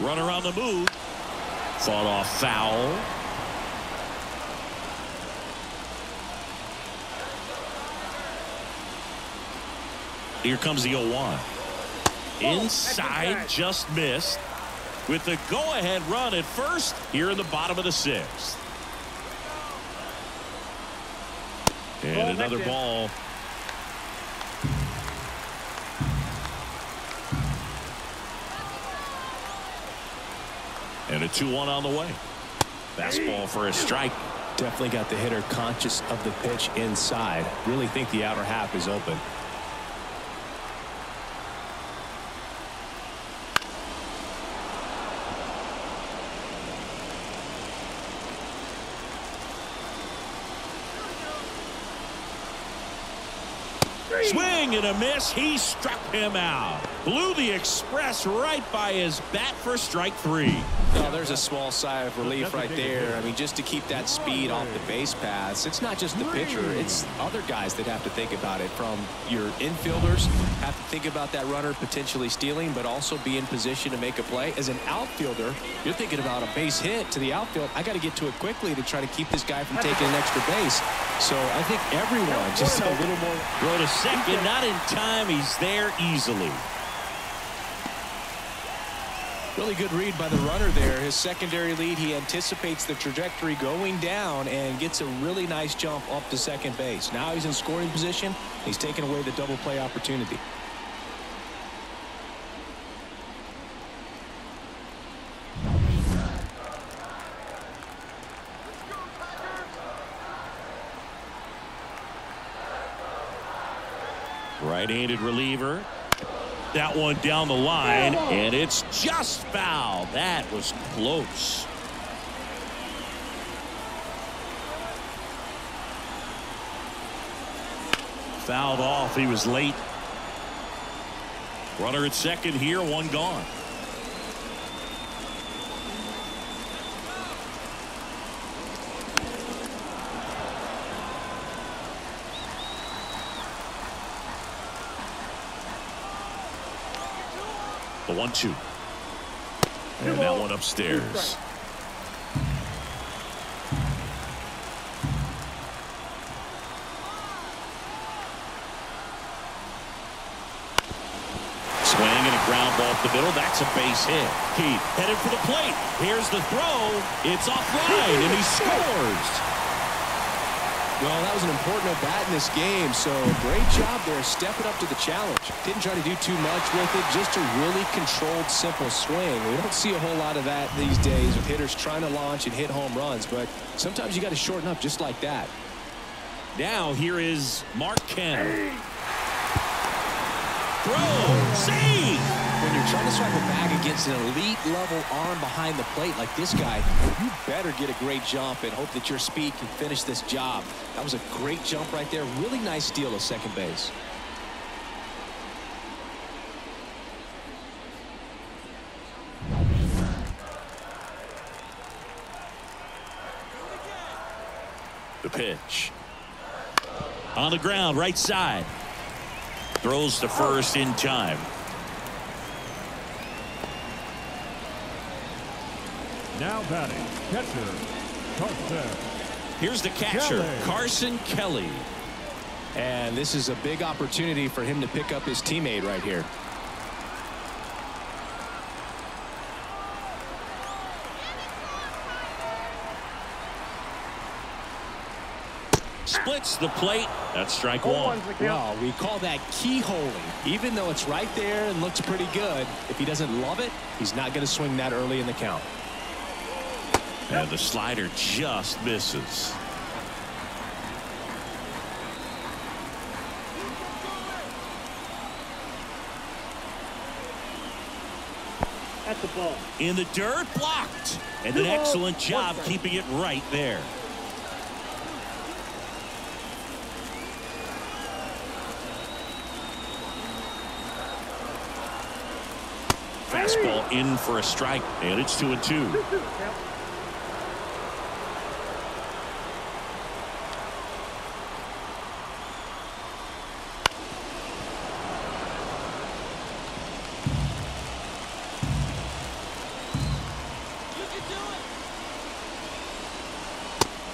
Runner on the move. Fought off foul. Here comes the oh one. Inside, just missed. With the go-ahead run at first here in the bottom of the sixth. And another ball. And a two one on the way. Fastball for a strike. Definitely got the hitter conscious of the pitch inside. Really think the outer half is open. Swing and a miss. He struck him out. Blew the express right by his bat for strike three. Oh, there's a small sigh of relief right there. I mean, just to keep that speed off the base paths. It's not just the pitcher. It's other guys that have to think about it. From your infielders, have to think about that runner potentially stealing, but also be in position to make a play. As an outfielder, you're thinking about a base hit to the outfield. I got to get to it quickly to try to keep this guy from taking an extra base. So I think everyone just a little more. Throw to second, not in time. He's there easily. Really good read by the runner there. His secondary lead, he anticipates the trajectory going down and gets a really nice jump up to second base. Now he's in scoring position. He's taken away the double play opportunity. Right-handed reliever. That one down the line, and it's just foul. That was close. Fouled off. He was late. Runner at second here, one gone. one two. And that one upstairs. Swing and a ground ball up the middle. That's a base hit. Keith headed for the plate. Here's the throw. It's offline, and he scores. Well, that was an important at-bat in this game, so great job there stepping up to the challenge. Didn't try to do too much with it, just a really controlled, simple swing. We don't see a whole lot of that these days with hitters trying to launch and hit home runs, but sometimes you got to shorten up just like that. Now here is Mark Canha. Throw, save! When you're trying to strike a bag against an elite-level arm behind the plate like this guy, you better get a great jump and hope that your speed can finish this job. That was a great jump right there. Really nice steal of second base. The pitch. On the ground, right side. Throws to first in time. Now batting, catcher, Carson. Here's the catcher, Kelly. Carson Kelly. And this is a big opportunity for him to pick up his teammate right here. Splits the plate. That's strike one. Wow, we call that keyholing. Even though it's right there and looks pretty good, if he doesn't love it, he's not going to swing that early in the count. And the slider just misses. That's the ball. In the dirt, blocked. And an excellent job keeping it right there. Fastball in for a strike, and it's two and two.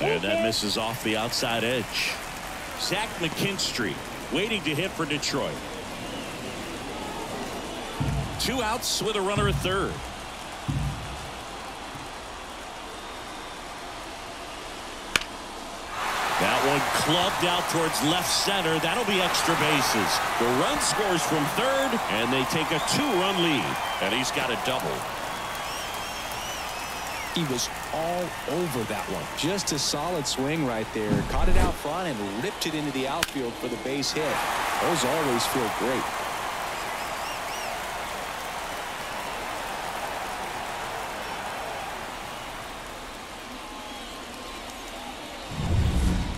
And that misses off the outside edge. Zach McKinstry waiting to hit for Detroit. Two outs with a runner at third. That one clubbed out towards left center. That'll be extra bases. The run scores from third, and they take a two-run lead. And he's got a double. He was all over that one. Just a solid swing right there. Caught it out front and ripped it into the outfield for the base hit. Those always feel great.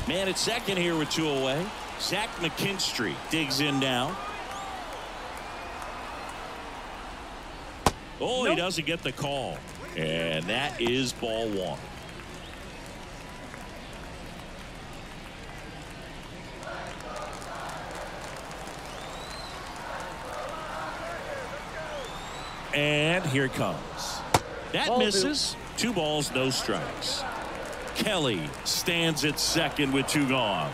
Man at second here with two away. Zach McKinstry digs in now. Oh, nope. He doesn't get the call. And that is ball one. And here it comes. That ball misses. Dude. Two balls, no strikes. Kelly stands at second with two gone.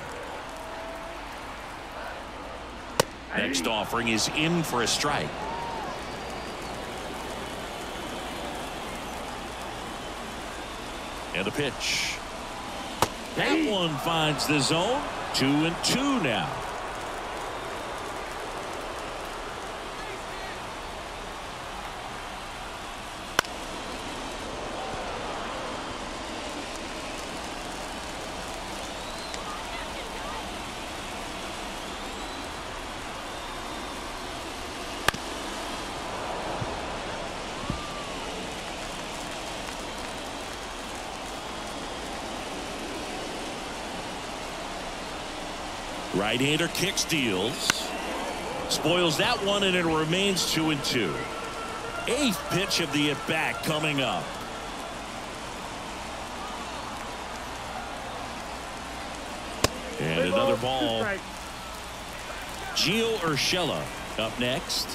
Next offering is in for a strike. And the pitch. That one finds the zone. Two and two now. Right-hander kicks, deals, spoils that one, and it remains two and two. Eighth pitch of the at-bat coming up. And another ball. Gio Urshela up next.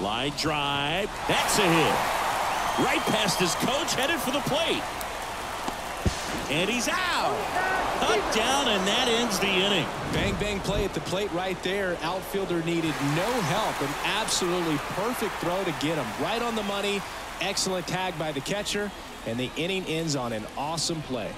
Line drive. That's a hit. Right past his coach, headed for the plate. And he's out. Cut down, and that ends the inning. Bang, bang play at the plate right there. Outfielder needed no help. An absolutely perfect throw to get him. Right on the money. Excellent tag by the catcher. And the inning ends on an awesome play.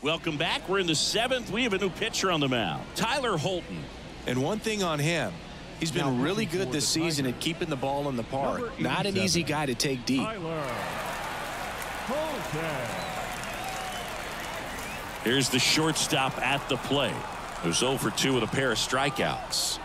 Welcome back. We're in the seventh. We have a new pitcher on the mound, Tyler Holton. And one thing on him, he's been really good this season at keeping the ball in the park. Not an easy guy to take deep. Here's the shortstop at the plate, who's oh for two with a pair of strikeouts.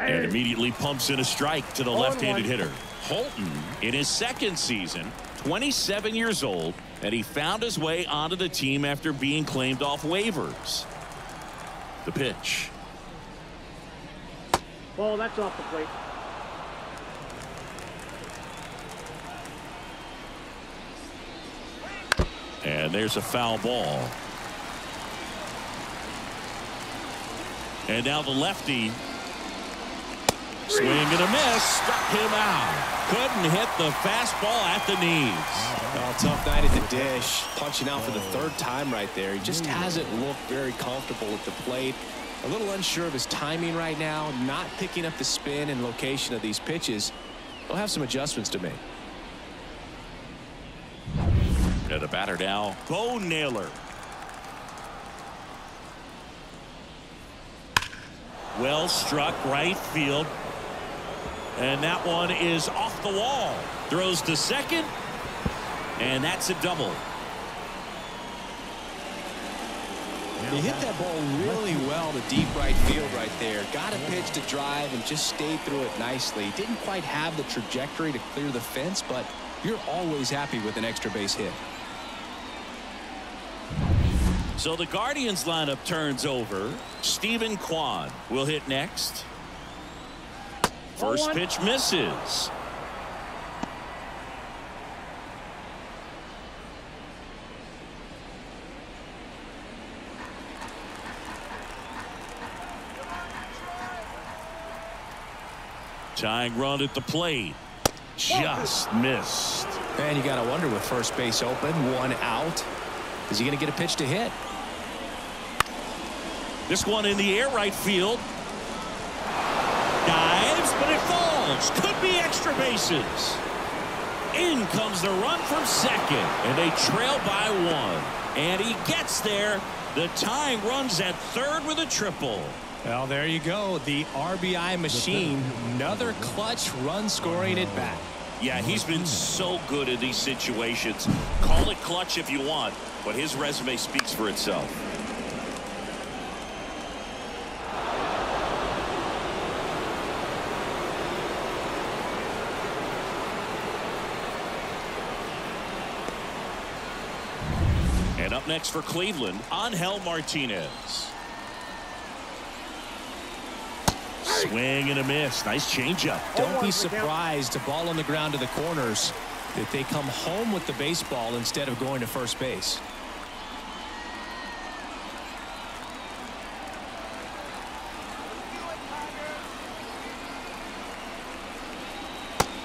And immediately pumps in a strike to the left-handed hitter. Holton, in his second season, twenty-seven years old, and he found his way onto the team after being claimed off waivers. The pitch. Well, that's off the plate. And there's a foul ball. And now the lefty. Swing and a miss. Struck him out. Couldn't hit the fastball at the knees. Oh, tough night at the dish. Punching out for the third time right there. He just hasn't looked very comfortable at the plate. A little unsure of his timing right now. Not picking up the spin and location of these pitches. He'll have some adjustments to make. And the batter now, Bo Naylor. Well struck right field. And that one is off the wall. Throws to second. And that's a double. He hit that ball really well to deep right field right there. Got a pitch to drive and just stayed through it nicely. Didn't quite have the trajectory to clear the fence, but you're always happy with an extra base hit. So the Guardians lineup turns over. Steven Kwan will hit next. First pitch misses. Tying run at the plate. Just missed. And you got to wonder with first base open, one out, is he going to get a pitch to hit? This one in the air, right field. Dives, but it falls. Could be extra bases. In comes the run from second, and they trail by one. And he gets there. The tying run's at third with a triple. Well, there you go. The R B I machine. Another clutch run scoring at bat. Yeah, he's been so good in these situations. Call it clutch if you want, but his resume speaks for itself. And up next for Cleveland, Angel Martinez. Swing and a miss. Nice changeup. Don't be surprised to ball on the ground to the corners that they come home with the baseball instead of going to first base.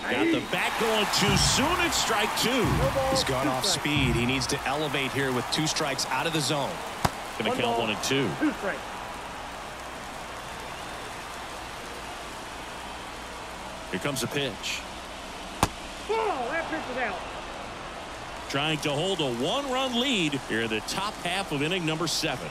Got the bat going too soon. It's strike two. He's gone off speed. He needs to elevate here with two strikes out of the zone. Going to count one and two. Two strikes. Here comes a pitch. Whoa, that pitch is out. Trying to hold a one-run lead here in the top half of inning number seven.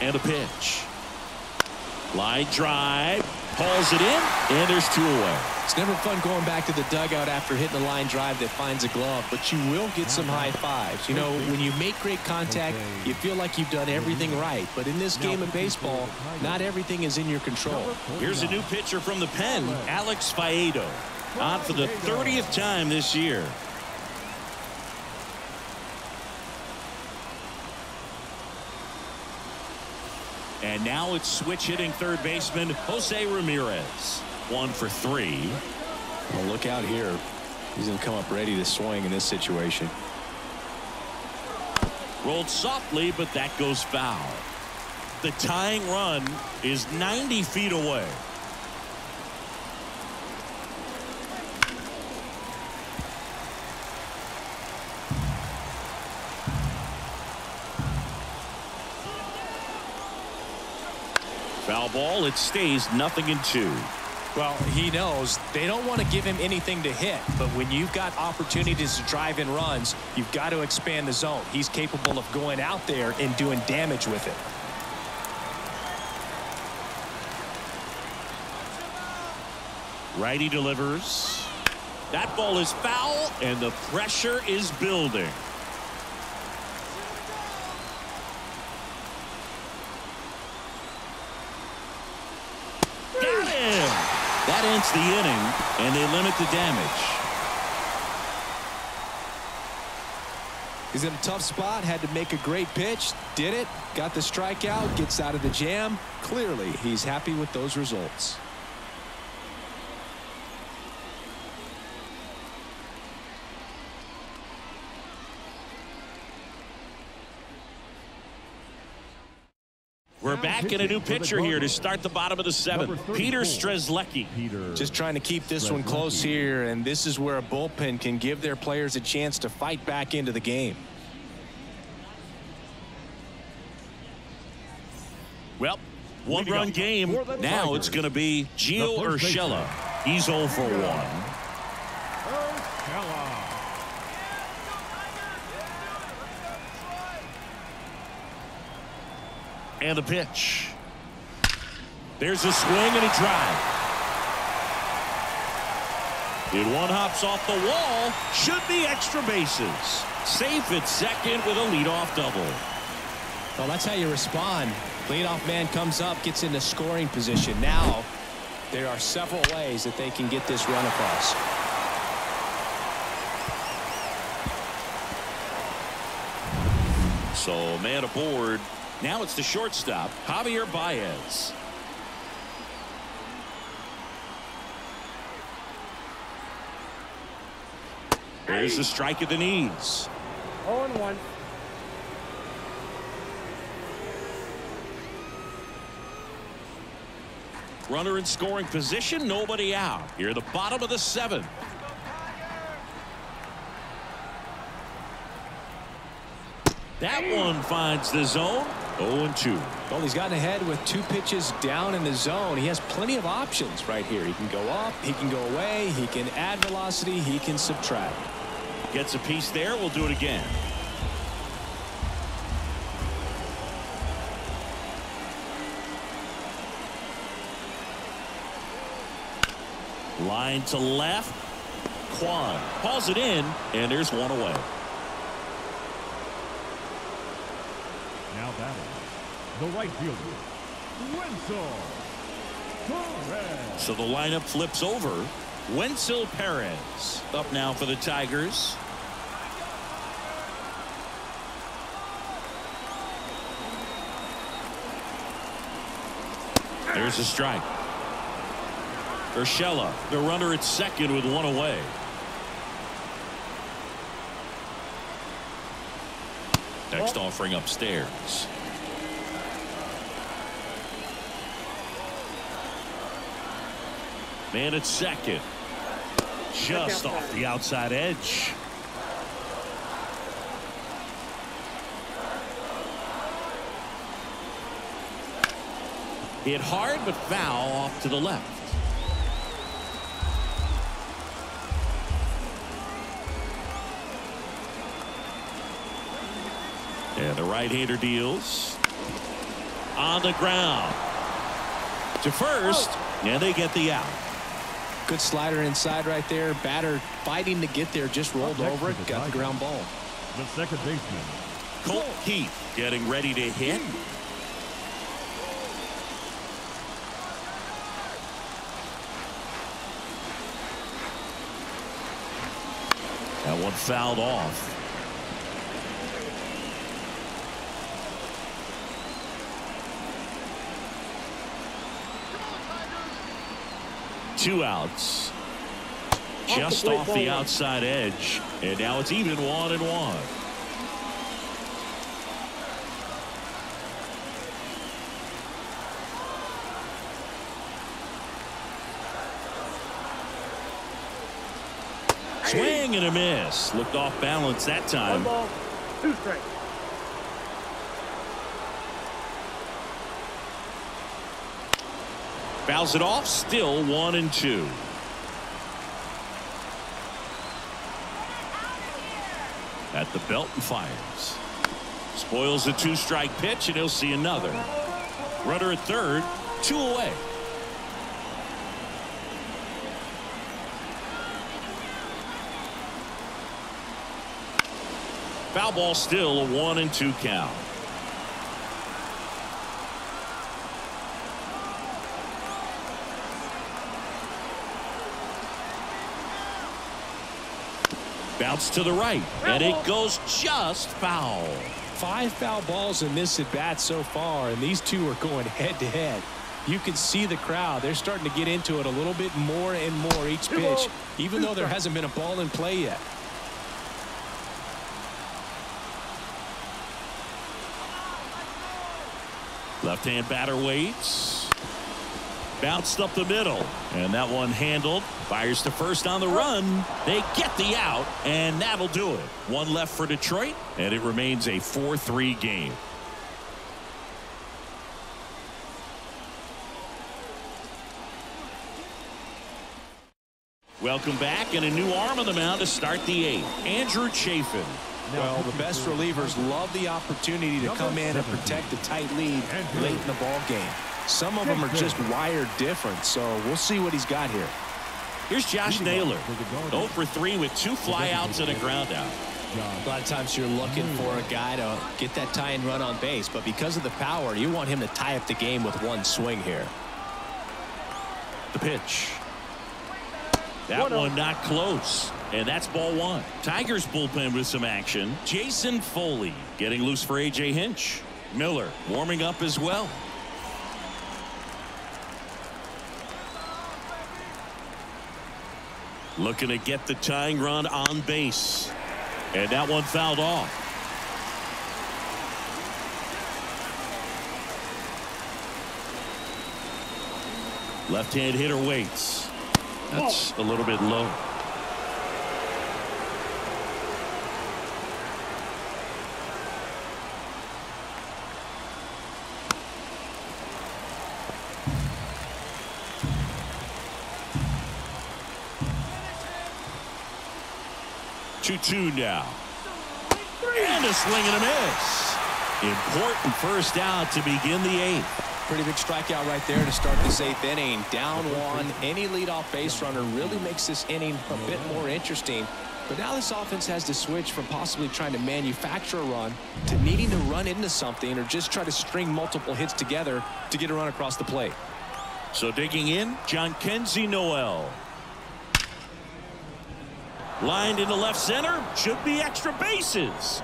And a pitch. Line drive. Hauls it in, and there's two away. It's never fun going back to the dugout after hitting a line drive that finds a glove, but you will get some high fives. You know, when you make great contact, you feel like you've done everything right. But in this game of baseball, not everything is in your control. Here's a new pitcher from the pen, Alex Faedo, on for the thirtieth time this year. And now it's switch hitting third baseman Jose Ramirez. One for three. Well, look out here. He's going to come up ready to swing in this situation. Rolled softly, but that goes foul. The tying run is ninety feet away. Foul ball. It stays nothing in two. Well, he knows they don't want to give him anything to hit, but when you've got opportunities to drive in runs, you've got to expand the zone. He's capable of going out there and doing damage with it. Righty delivers. That ball is foul, and the pressure is building. That ends the inning, and they limit the damage. He's in a tough spot, had to make a great pitch, did it, got the strikeout, gets out of the jam. Clearly, he's happy with those results. We're back in a new pitcher here to start the bottom of the seventh. Peter Strzelecki. Just trying to keep this one close here, and this is where a bullpen can give their players a chance to fight back into the game. Well, one-run game. Now it's going to be Gio Urshela. He's oh for one. And the pitch. There's a swing and a drive. It one hops off the wall. Should be extra bases. Safe at second with a leadoff double. Well, that's how you respond. Leadoff man comes up, gets into scoring position. Now, there are several ways that they can get this run across. So, man aboard. Now it's the shortstop, Javier Baez. There's the strike at the knees. oh and one. Runner in scoring position, nobody out. Here, the bottom of the seventh. That one finds the zone. oh and two. Well, he's gotten ahead with two pitches down in the zone. He has plenty of options right here. He can go up, he can go away, he can add velocity, he can subtract. Gets a piece there. We'll do it again. Line to left. Kwan hauls it in, and there's one away. Now batting, the right fielder, Wenceel Pérez. So the lineup flips over. Wenceel Pérez up now for the Tigers. There's a strike. Urshela, the runner at second with one away. Next offering upstairs. Man at second. Just off the outside edge. Hit hard but foul off to the left. And the right-hander deals. On the ground. To first. And they get the out. Good slider inside right there. Batter fighting to get there. Just rolled over it. Got the ground ball. The second baseman, Colton Keith, getting ready to hit. That one fouled off. two outs. Just off the outside edge. And now it's even one and one. Swing and a miss. Looked off balance that time. One ball, two strikes. Fouls it off. Still one and two. At the belt and fires. Spoils a two strike pitch and he'll see another. Runner at third. Two away. Foul ball, still a one and two count. Bounce to the right, and it goes just foul. Five foul balls in this at bat so far, and these two are going head to head. You can see the crowd. They're starting to get into it a little bit more and more each pitch, even though there hasn't been a ball in play yet. Left-hand batter waits. Bounced up the middle. And that one handled. Fires to first on the run. They get the out. And that'll do it. One left for Detroit. And it remains a four three game. Welcome back. And a new arm on the mound to start the eighth. Andrew Chafin. Well, the best relievers love the opportunity to come in and protect a tight lead late in the ball game. Some of them are just wired different, so we'll see what he's got here. Here's Josh Naylor, oh for three with two flyouts and a groundout. A lot of times you're looking for a guy to get that tying run on base, but because of the power, you want him to tie up the game with one swing here. The pitch. That one not close. And that's ball one. Tigers bullpen with some action. Jason Foley getting loose for A J Hinch. Miller warming up as well. Looking to get the tying run on base. And that one fouled off. Left-hand hitter waits. That's a little bit low. two two now. And a swing and a miss. Important first out to begin the eighth. Pretty big strikeout right there to start this eighth inning. Down one. Any leadoff base runner really makes this inning a bit more interesting. But now this offense has to switch from possibly trying to manufacture a run to needing to run into something or just try to string multiple hits together to get a run across the plate. So digging in, John Kenzie Noel. Lined into left center. Should be extra bases.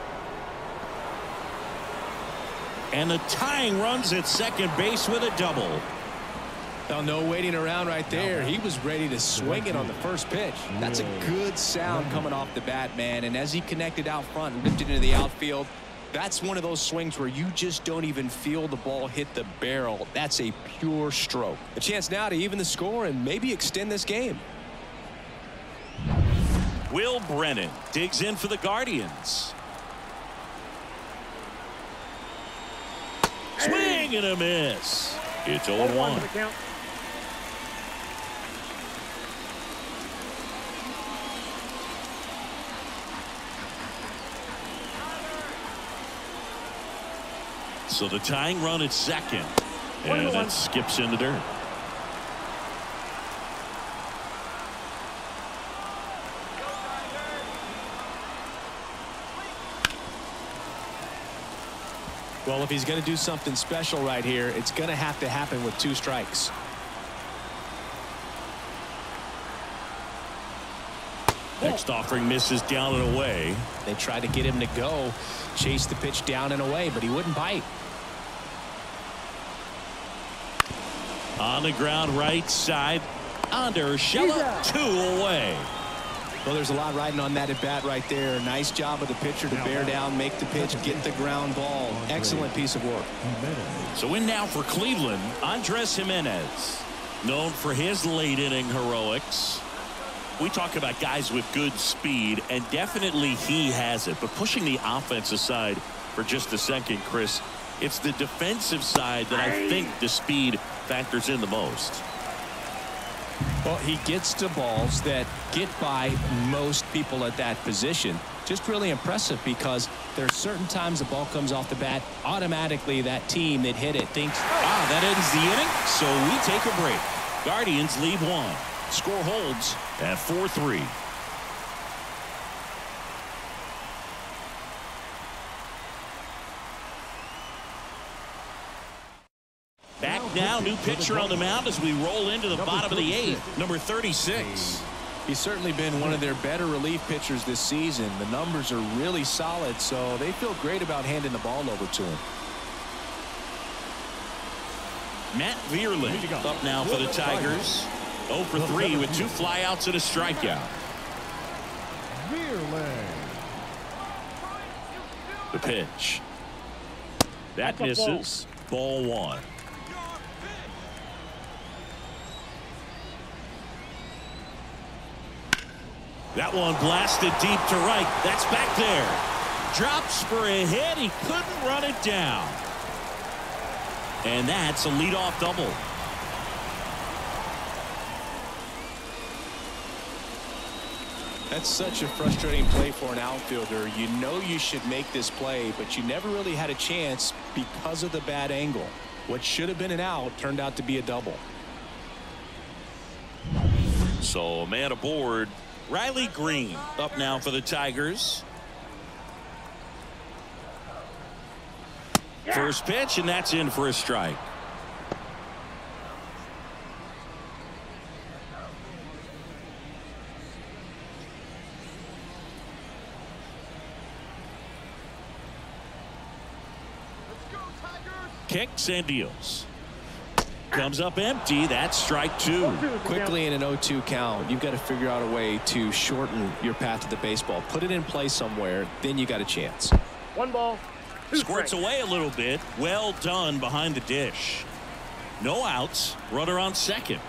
And the tying runs at second base with a double. Now, no waiting around right there. He was ready to swing it on the first pitch. That's a good sound coming off the bat, man. And as he connected out front and ripped it into the outfield, that's one of those swings where you just don't even feel the ball hit the barrel. That's a pure stroke. A chance now to even the score and maybe extend this game. Will Brennan digs in for the Guardians. Swing and a miss. It's oh one. So the tying run at second. And that skips in the dirt. Well, if he's going to do something special right here, it's going to have to happen with two strikes. Next offering misses down and away. They tried to get him to go, chase the pitch down and away, but he wouldn't bite. On the ground right side. Andrés Giménez, two away. Well, there's a lot riding on that at bat right there. Nice job of the pitcher to bear down, make the pitch, get the ground ball. Excellent piece of work. So in now for Cleveland, Andrés Giménez, known for his late inning heroics. We talk about guys with good speed, and definitely he has it. But pushing the offense aside for just a second, Chris, it's the defensive side that I think the speed factors in the most. Well, he gets to balls that get by most people at that position. Just really impressive, because there's certain times the ball comes off the bat, automatically that team that hit it thinks, ah, that ends the inning, so we take a break. Guardians lead one. Score holds at four three. Back now, new pitcher on the mound as we roll into the bottom of the eighth, number thirty-six. He's certainly been one of their better relief pitchers this season. The numbers are really solid, so they feel great about handing the ball over to him. Matt Vierling up now for the Tigers. oh for three with two flyouts and a strikeout. The pitch. That misses. Ball one. That one blasted deep to right. That's back there. Drops for a hit. He couldn't run it down. And that's a leadoff double. That's such a frustrating play for an outfielder. You know you should make this play, but you never really had a chance because of the bad angle. What should have been an out turned out to be a double. So a man aboard. Riley Green up now for the Tigers. First pitch, and that's in for a strike. Kicks and deals. Comes up empty. That's strike two. Quickly in an oh two count, you've got to figure out a way to shorten your path to the baseball. Put it in play somewhere, then you got a chance. One ball. Squirts away a little bit. Well done behind the dish. No outs. Runner on second.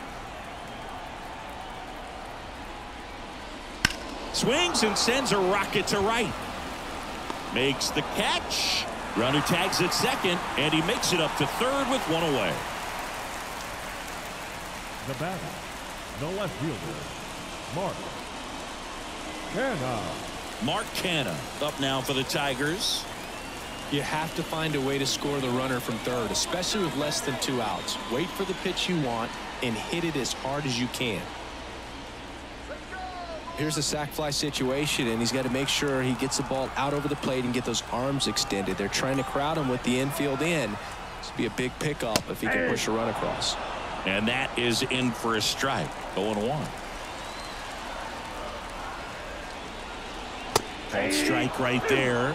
Swings and sends a rocket to right. Makes the catch. Runner tags at second, and he makes it up to third with one away. The batter, the left fielder, Mark Canha. Mark Canha up now for the Tigers. You have to find a way to score the runner from third, especially with less than two outs. Wait for the pitch you want and hit it as hard as you can. Here's a sac fly situation, and he's got to make sure he gets the ball out over the plate and get those arms extended. They're trying to crowd him with the infield in. This would be a big pickup if he can push a run across. And that is in for a strike. oh one. That strike right there.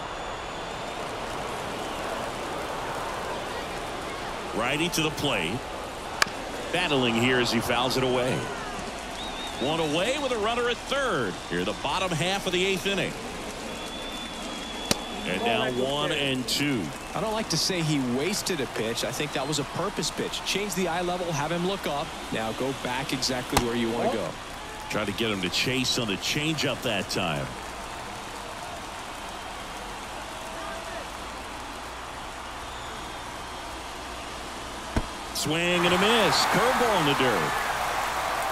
Righty to the plate. Battling here as he fouls it away. One away with a runner at third. Here, the bottom half of the eighth inning. And now one and two. I don't like to say he wasted a pitch. I think that was a purpose pitch. Change the eye level, have him look up. Now go back exactly where you want to go. Try to get him to chase on the changeup that time. Swing and a miss. Curveball in the dirt.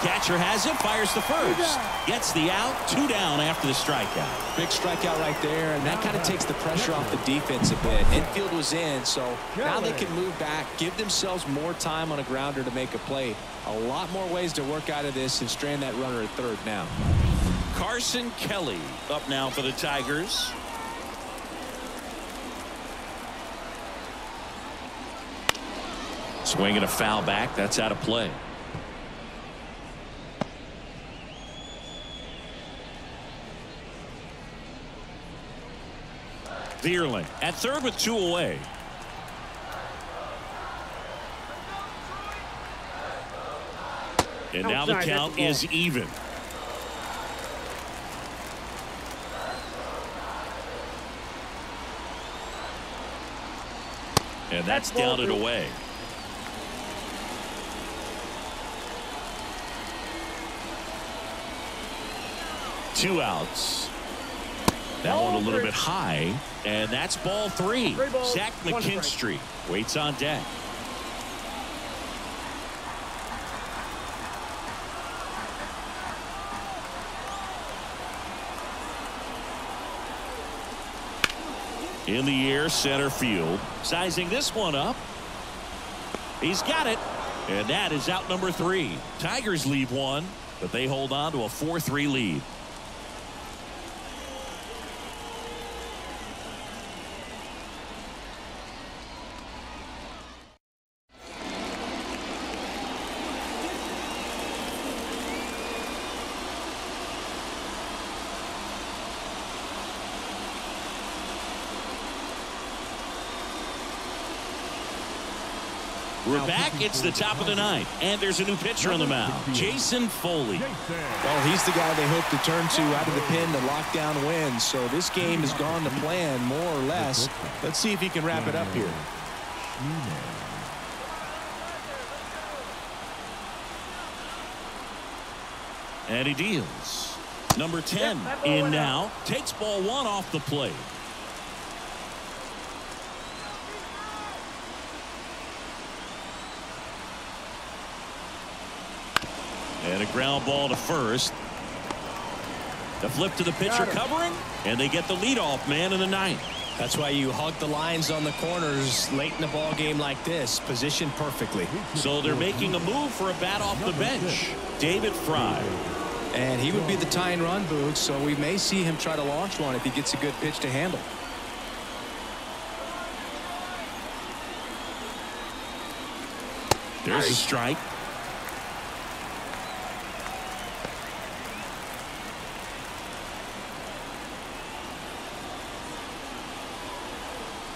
Catcher has it, fires the first, gets the out, two down after the strikeout. Big strikeout right there, and that kind of takes the pressure off the defense a bit. Infield was in, so now they can move back, give themselves more time on a grounder to make a play. A lot more ways to work out of this and strand that runner at third now. Carson Kelly up now for the Tigers. Swinging a foul back, that's out of play. Vierling at third with two away. And now the count is even. And that's down and away. Two outs. That one a little bit high, and that's ball three. Zach McKinstry waits on deck. In the air, center field. Sizing this one up. He's got it. And that is out number three. Tigers leave one, but they hold on to a four three lead. We're back. It's the top of the ninth, and there's a new pitcher on the mound, Jason Foley. Well, he's the guy they hope to turn to out of the pen to lock down wins. So this game has gone to plan, more or less. Let's see if he can wrap it up here. And he deals. Number ten in now. Takes ball one off the plate. And a ground ball to first. The flip to the pitcher covering, and they get the leadoff man in the ninth. That's why you hug the lines on the corners late in a ball game like this. Positioned perfectly. So they're making a move for a bat off the bench. David Fry. And he would be the tying run, Boog, so we may see him try to launch one if he gets a good pitch to handle. There's a strike.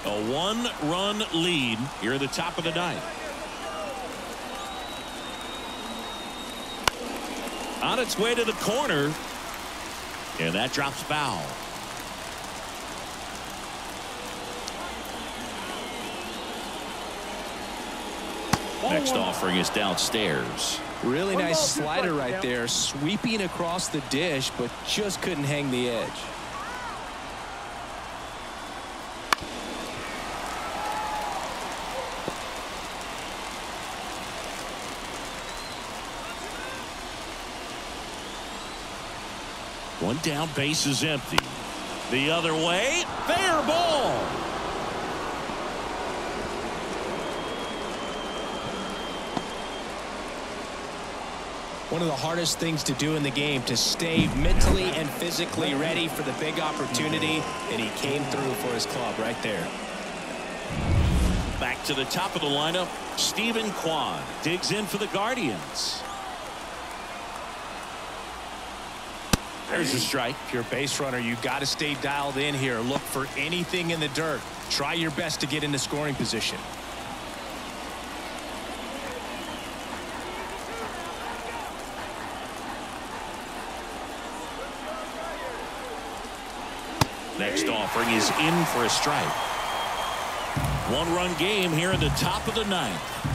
A one-run lead here at the top of the ninth. On its way to the corner, and that drops foul. Next offering is downstairs. Really nice slider right there, sweeping across the dish, but just couldn't hang the edge. One down, base is empty. The other way, fair ball. One of the hardest things to do in the game, to stay mentally and physically ready for the big opportunity, and he came through for his club right there. Back to the top of the lineup, Steven Kwan digs in for the Guardians. There's a strike. If you're a base runner, you've got to stay dialed in here. Look for anything in the dirt. Try your best to get into scoring position. Next offering is in for a strike. One-run game here in the top of the ninth.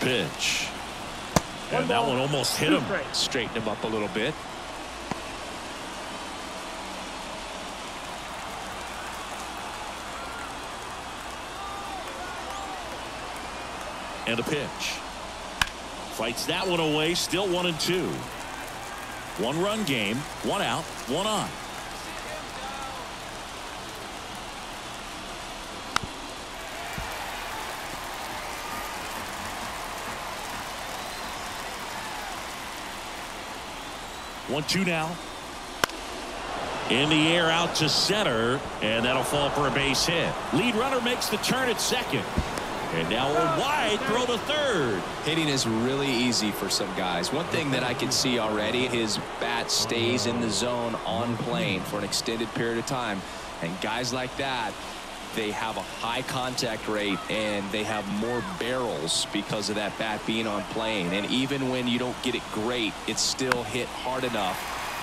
Pitch. And that one almost hit him. Straighten him up a little bit. And a pitch. Fights that one away. Still one and two. One run game. One out. One on. one two now. in the air out to center, and that'll fall for a base hit. Lead runner makes the turn at second. And now a wide throw to third. Hitting is really easy for some guys. One thing that I can see already, his bat stays in the zone on plane for an extended period of time. And guys like that, they have a high contact rate and they have more barrels because of that bat being on plane. And even when you don't get it great, it's still hit hard enough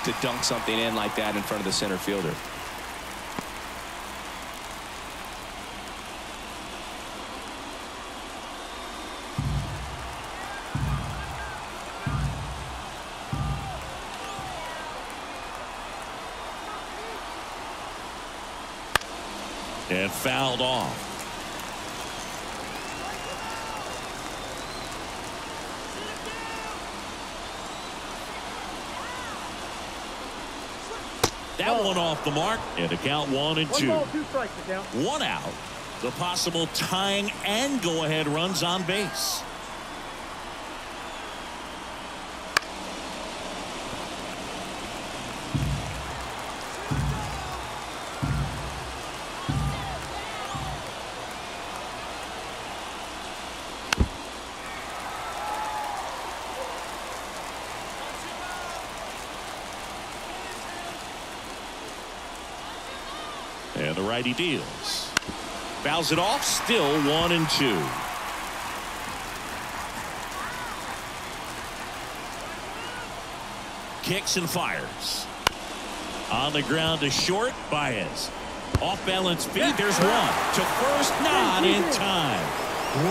to dunk something in like that in front of the center fielder. And fouled off. That one off the mark, and a count one and two. One ball, two strikes, the count. One out. The possible tying and go-ahead runs on base. And the righty deals. Fouls it off. Still one and two. Kicks and fires. On the ground to short. Baez. Off balance feed. There's one. To first. Not in time.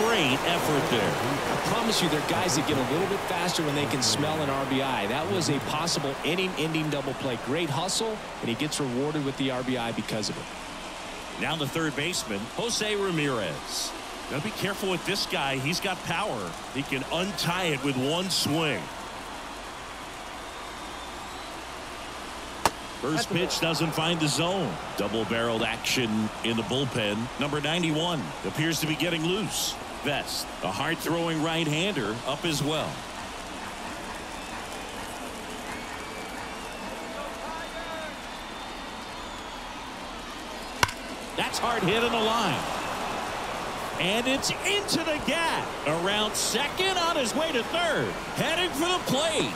Great effort there. I promise you, there are guys that get a little bit faster when they can smell an R B I. That was a possible inning-ending double play. Great hustle, and he gets rewarded with the R B I because of it. Now the third baseman, Jose Ramirez. Now be careful with this guy. He's got power. He can untie it with one swing. First pitch doesn't find the zone. Double-barreled action in the bullpen. Number ninety-one appears to be getting loose. Vest, a hard-throwing right-hander, up as well. That's hard hit in the line. And it's into the gap. Around second, on his way to third. Headed for the plate.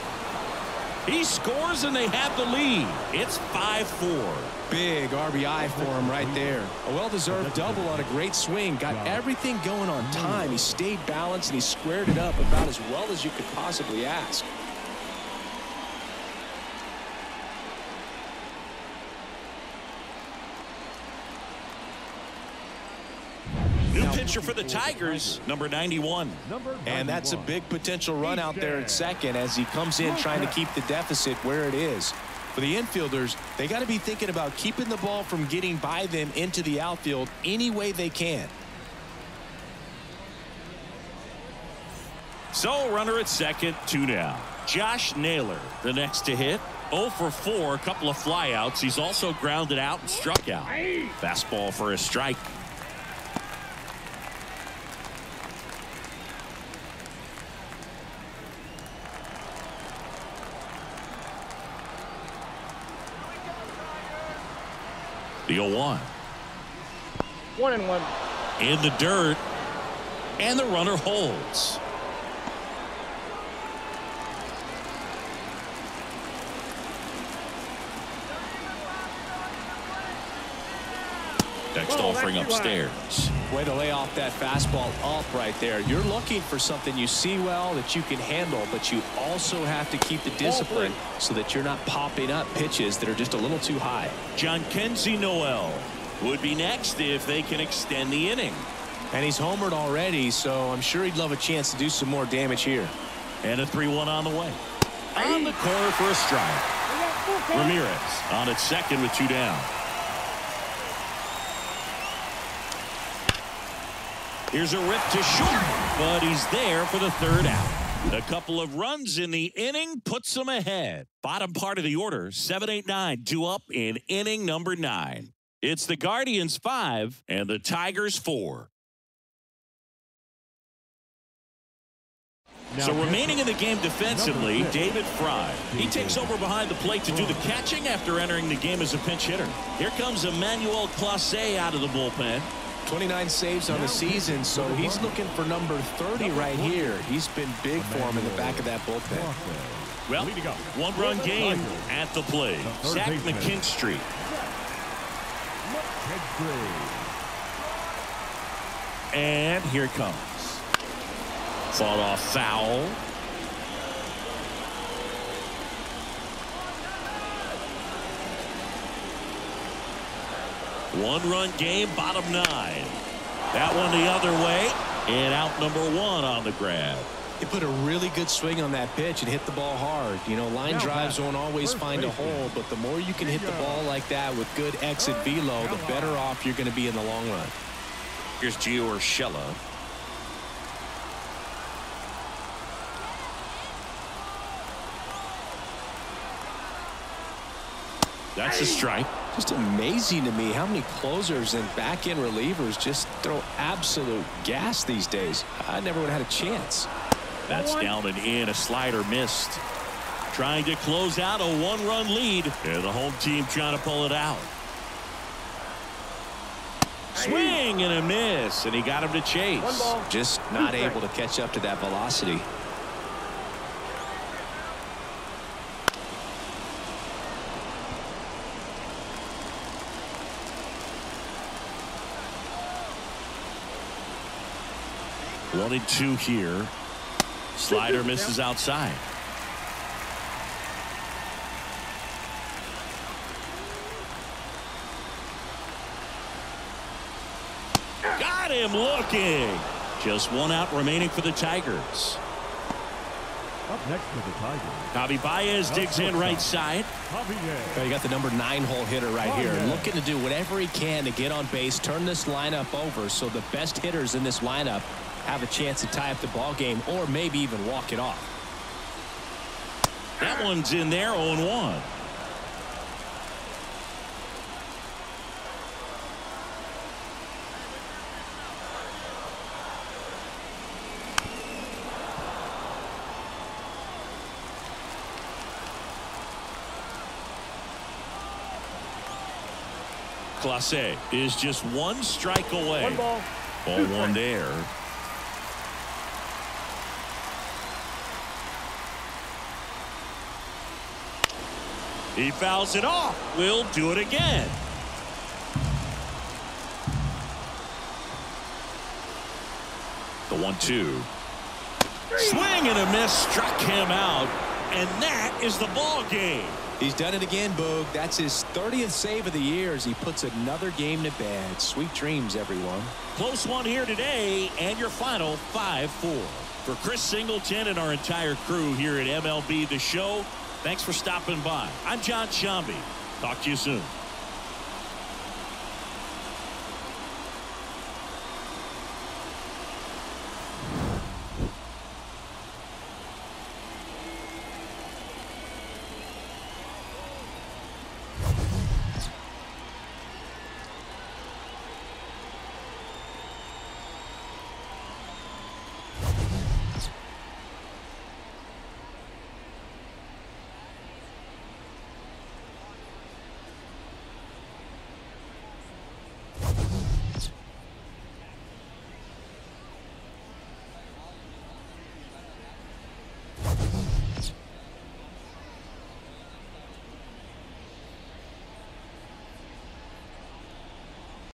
He scores, and they have the lead. It's five four. Big R B I for him right there. A well-deserved double on a great swing. Got everything going on time. He stayed balanced, and he squared it up about as well as you could possibly ask. New pitcher for the Tigers, number ninety-one. And that's a big potential run out there at second as he comes in trying to keep the deficit where it is. For the infielders, they got to be thinking about keeping the ball from getting by them into the outfield any way they can. So, runner at second, two down. Josh Naylor, the next to hit. oh for four, a couple of flyouts. He's also grounded out and struck out. Fastball for a strike. The oh one. One and one. In the dirt. And the runner holds. Next Whoa, offering upstairs. Way to lay off that fastball up right there. You're looking for something you see well that you can handle, but you also have to keep the discipline so that you're not popping up pitches that are just a little too high. John Kenzie Noel would be next if they can extend the inning. And he's homered already, so I'm sure he'd love a chance to do some more damage here. And a three one on the way. Hey. On the corner for a strike. Ramirez on at second with two down. Here's a rip to short, but he's there for the third out. A couple of runs in the inning puts him ahead. Bottom part of the order, seven eight nine, due up in inning number nine. It's the Guardians five and the Tigers four. Now so remaining in the game defensively, David Fry. He takes over behind the plate to do the catching after entering the game as a pinch hitter. Here comes Emmanuel Clase out of the bullpen. twenty-nine saves on the season, so he's looking for number thirty right here. He's been big for him in the back of that bullpen. Well, one-run game at the plate. Zach McKinstry. And here it comes. Fought off foul. One-run game, bottom nine. That one the other way, and out number one on the grab. He put a really good swing on that pitch and hit the ball hard. You know, line drives won't always find a hole, but the more you can hit the ball like that with good exit velo, the better off you're going to be in the long run. Here's Gio Urshela. That's a strike. Just amazing to me how many closers and back end relievers just throw absolute gas these days. I never would have had a chance. That's down and in. A slider missed. Trying to close out a one run lead, and the home team trying to pull it out. Swing and a miss, and he got him to chase. Just not able to catch up to that velocity. One and two here. Slider misses outside. Got him looking. Just one out remaining for the Tigers. Up next for the Tigers. Javier Baez digs in right side. You got the number nine hole hitter right here, looking to do whatever he can to get on base, turn this lineup over so the best hitters in this lineup have a chance to tie up the ball game or maybe even walk it off. That one's in there. oh and one. Clase is just one strike away. One ball, ball one there. He fouls it off. We'll do it again. The one two. Swing and a miss. Struck him out. And that is the ball game. He's done it again, Boog. That's his thirtieth save of the year as he puts another game to bed. Sweet dreams, everyone. Close one here today, and your final five four. For Chris Singleton and our entire crew here at M L B The Show, thanks for stopping by. I'm John Shambi. Talk to you soon.